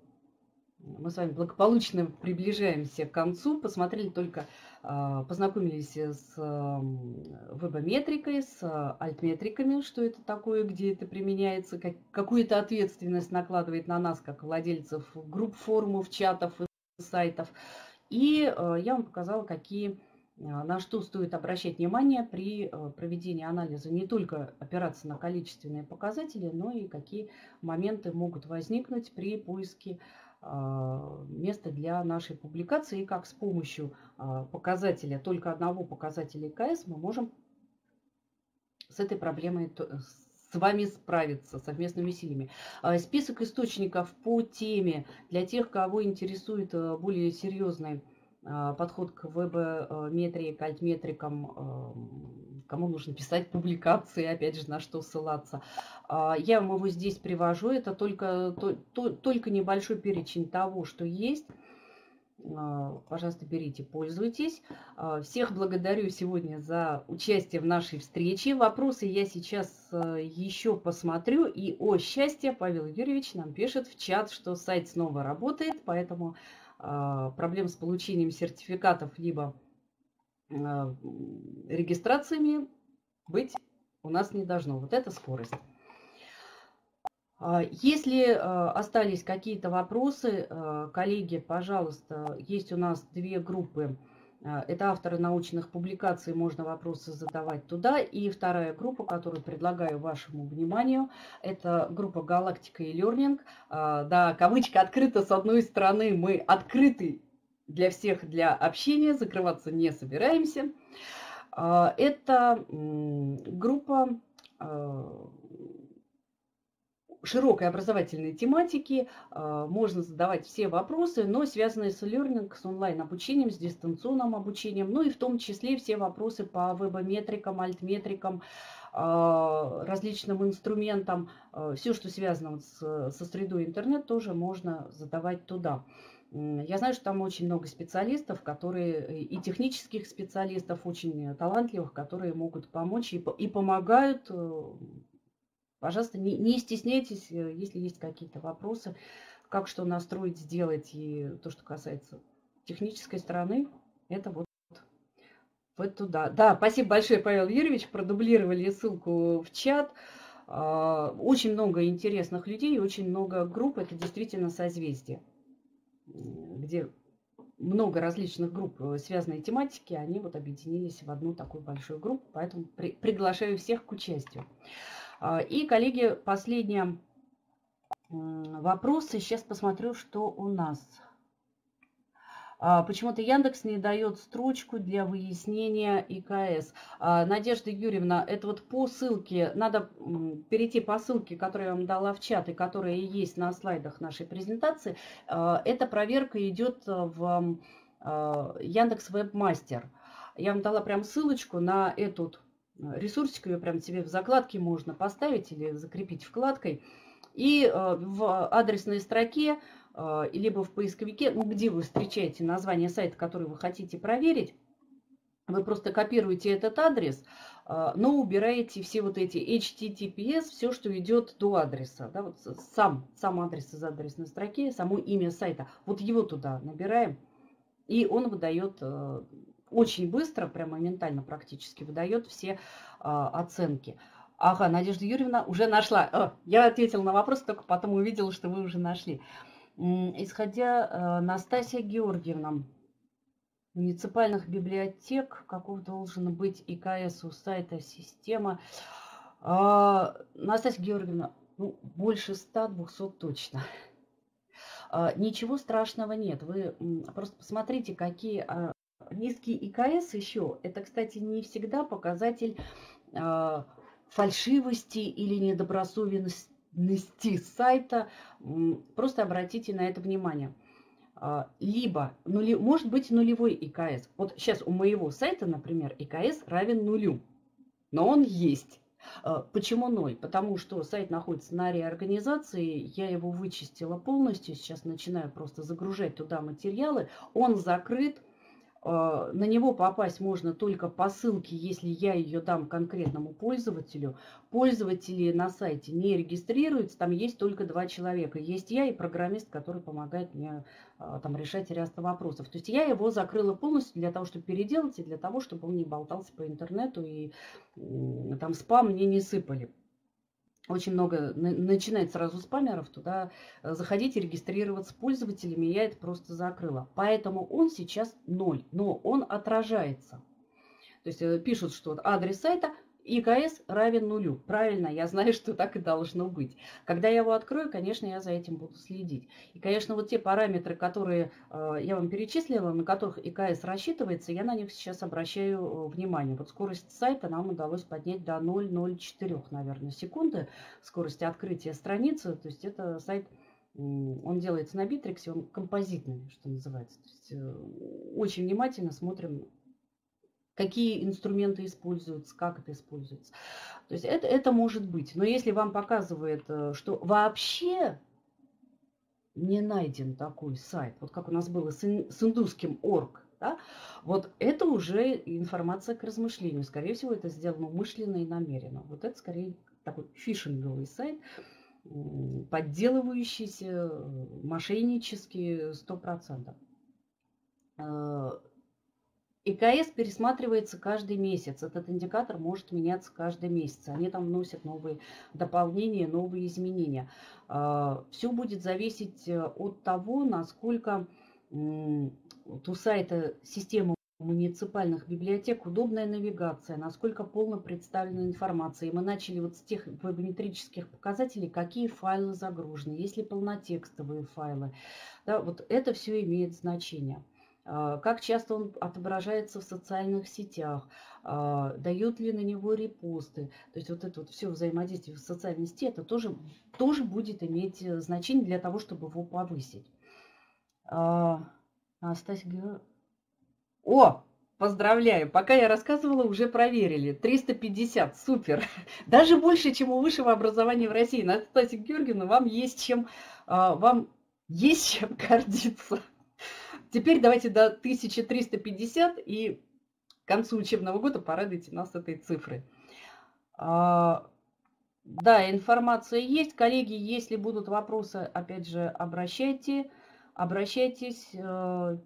Мы с вами благополучно приближаемся к концу. Посмотрели только, познакомились с вебометрикой, с альтметриками, что это такое, где это применяется, как, какую-то ответственность накладывает на нас, как владельцев групп, форумов, чатов и сайтов. И я вам показала, какие... на что стоит обращать внимание при проведении анализа, не только опираться на количественные показатели, но и какие моменты могут возникнуть при поиске места для нашей публикации, и как с помощью показателя, только одного показателя ИКС, мы можем с этой проблемой с вами справиться совместными силами. Список источников по теме для тех, кого интересует более серьезный подход к вебометрии, к альтметрикам, кому нужно писать публикации, опять же, на что ссылаться. Я вам его здесь привожу. Это только, то, только небольшой перечень того, что есть. Пожалуйста, берите, пользуйтесь. Всех благодарю сегодня за участие в нашей встрече. Вопросы я сейчас еще посмотрю. И, о счастье, Павел Юрьевич нам пишет в чат, что сайт снова работает, поэтому... проблем с получением сертификатов либо регистрациями быть у нас не должно. Вот это скорость. Если остались какие-то вопросы, коллеги, пожалуйста, есть у нас две группы. Это авторы научных публикаций, можно вопросы задавать туда. И вторая группа, которую предлагаю вашему вниманию, это группа «Галактика и лернинг». Да, кавычка открыта. С одной стороны, мы открыты для всех, для общения, закрываться не собираемся. Это группа широкой образовательной тематики, можно задавать все вопросы, но связанные с лернинг, с онлайн-обучением, с дистанционным обучением, ну и в том числе все вопросы по вебометрикам, альтметрикам, различным инструментам, все, что связано с, со средой интернет, тоже можно задавать туда. Я знаю, что там очень много специалистов, которые и технических специалистов, очень талантливых, которые могут помочь и, и помогают. Пожалуйста, не, не стесняйтесь, если есть какие-то вопросы, как что настроить, сделать. И то, что касается технической стороны, это вот, вот туда. Да, спасибо большое, Павел Юрьевич. Продублировали ссылку в чат. Очень много интересных людей, очень много групп. Это действительно созвездие, где много различных групп, связанные тематики, они вот объединились в одну такую большую группу. Поэтому при, приглашаю всех к участию. И, коллеги, последние вопросы. Сейчас посмотрю, что у нас. Почему-то Яндекс не дает строчку для выяснения ИКС. Надежда Юрьевна, это вот по ссылке, надо перейти по ссылке, которую я вам дала в чат и которая есть на слайдах нашей презентации. Эта проверка идет в Яндекс Вебмастер. Я вам дала прям ссылочку на эту ресурсик, ее прям себе в закладке можно поставить или закрепить вкладкой. И в адресной строке, либо в поисковике, где вы встречаете название сайта, который вы хотите проверить, вы просто копируете этот адрес, но убираете все вот эти эйч ти ти пи эс, все, что идет до адреса. Да, вот сам, сам адрес из адресной строки, само имя сайта. Вот его туда набираем, и он выдает... очень быстро, прям моментально практически выдает все а, оценки. Ага, Надежда Юрьевна уже нашла. О, я ответила на вопрос, только потом увидела, что вы уже нашли. Исходя, Настасья Георгиевна, муниципальных библиотек, каков должен быть ИКС у сайта «Система»? Настасья Георгиевна, ну, больше ста-двухсот точно. Ничего страшного нет. Вы просто посмотрите, какие низкие ИКС еще. Это, кстати, не всегда показатель фальшивости или недобросовестности сайта, просто обратите на это внимание. Либо, нули, может быть, нулевой ИКС. Вот сейчас у моего сайта, например, ИКС равен нулю, но он есть. Почему ноль? Потому что сайт находится на реорганизации, я его вычистила полностью, сейчас начинаю просто загружать туда материалы, он закрыт. На него попасть можно только по ссылке, если я ее дам конкретному пользователю. Пользователи на сайте не регистрируются, там есть только два человека. Есть я и программист, который помогает мне там решать ряд вопросов. То есть я его закрыла полностью для того, чтобы переделать, и для того, чтобы он не болтался по интернету и там спам мне не сыпали. Очень много начинает сразу спамеров, туда заходить и регистрироваться пользователями, я это просто закрыла. Поэтому он сейчас ноль, но он отражается. То есть пишут, что адрес сайта ИКС равен нулю. Правильно, я знаю, что так и должно быть. Когда я его открою, конечно, я за этим буду следить. И, конечно, вот те параметры, которые я вам перечислила, на которых ИКС рассчитывается, я на них сейчас обращаю внимание. Вот скорость сайта нам удалось поднять до ноль целых ноль четыре, наверное, секунды. Скорость открытия страницы, то есть это сайт... Он делается на битриксе, он композитный, что называется. То есть очень внимательно смотрим, какие инструменты используются, как это используется. То есть это, это может быть. Но если вам показывает, что вообще не найден такой сайт, вот как у нас было с, ин, с индусским орг, да, вот это уже информация к размышлению. Скорее всего, это сделано умышленно и намеренно. Вот это скорее такой фишинговый сайт, подделывающийся, мошеннический сто процентов. ИКС пересматривается каждый месяц. Этот индикатор может меняться каждый месяц. Они там вносят новые дополнения, новые изменения. Все будет зависеть от того, насколько у сайта системы муниципальных библиотек удобная навигация, насколько полно представлена информация. И мы начали вот с тех вебометрических показателей, какие файлы загружены, есть ли полнотекстовые файлы. Да, вот это все имеет значение. Как часто он отображается в социальных сетях, дают ли на него репосты. То есть вот это вот все взаимодействие в социальной сети, это тоже, тоже будет иметь значение для того, чтобы его повысить. Анастасия... О, поздравляю! Пока я рассказывала, уже проверили. триста пятьдесят, супер! Даже больше, чем у высшего образования в России. Анастасия Георгиевна, вам есть чем, вам есть чем гордиться. Теперь давайте до тысячи трёхсот пятидесяти и к концу учебного года порадуйте нас этой цифрой. А, да, информация есть. Коллеги, если будут вопросы, опять же, обращайте, обращайтесь,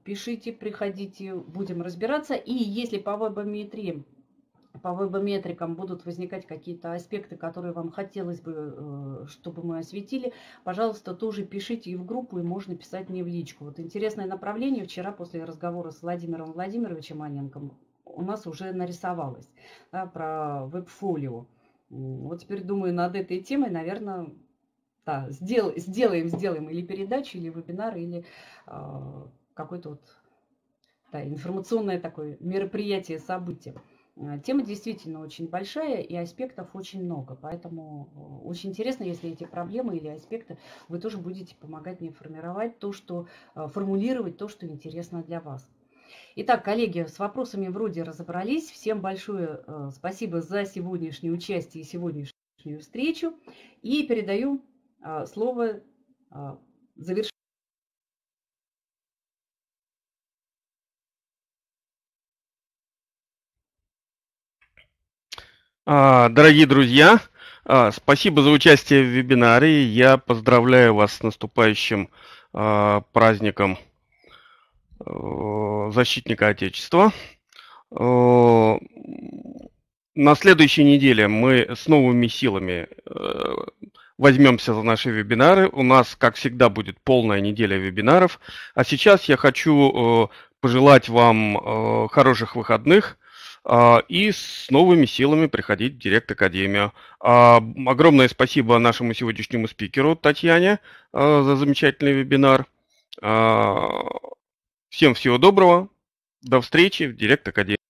пишите, приходите, будем разбираться. И если по вебометрии, по вебометрикам будут возникать какие-то аспекты, которые вам хотелось бы, чтобы мы осветили, пожалуйста, тоже пишите и в группу, и можно писать мне в личку. Вот интересное направление вчера после разговора с Владимиром Владимировичем Аненком у нас уже нарисовалось, да, про веб-фолио. Вот теперь думаю над этой темой, наверное, да, сдел, сделаем, сделаем или передачу, или вебинар, или э, какое-то вот, да, информационное такое мероприятие, событие. Тема действительно очень большая, и аспектов очень много. Поэтому очень интересно, если эти проблемы или аспекты, вы тоже будете помогать мне формировать то, что, формулировать то, что интересно для вас. Итак, коллеги, с вопросами вроде разобрались. Всем большое спасибо за сегодняшнее участие и сегодняшнюю встречу. И передаю слово завершению. Дорогие друзья, спасибо за участие в вебинаре. Я поздравляю вас с наступающим праздником Защитника Отечества. На следующей неделе мы с новыми силами э, возьмемся за наши вебинары. У нас, как всегда, будет полная неделя вебинаров. А сейчас я хочу э, пожелать вам э, хороших выходных э, и с новыми силами приходить в Директ-Академию. Э, огромное спасибо нашему сегодняшнему спикеру Татьяне э, за замечательный вебинар. Э, всем всего доброго. До встречи в Директ-Академии.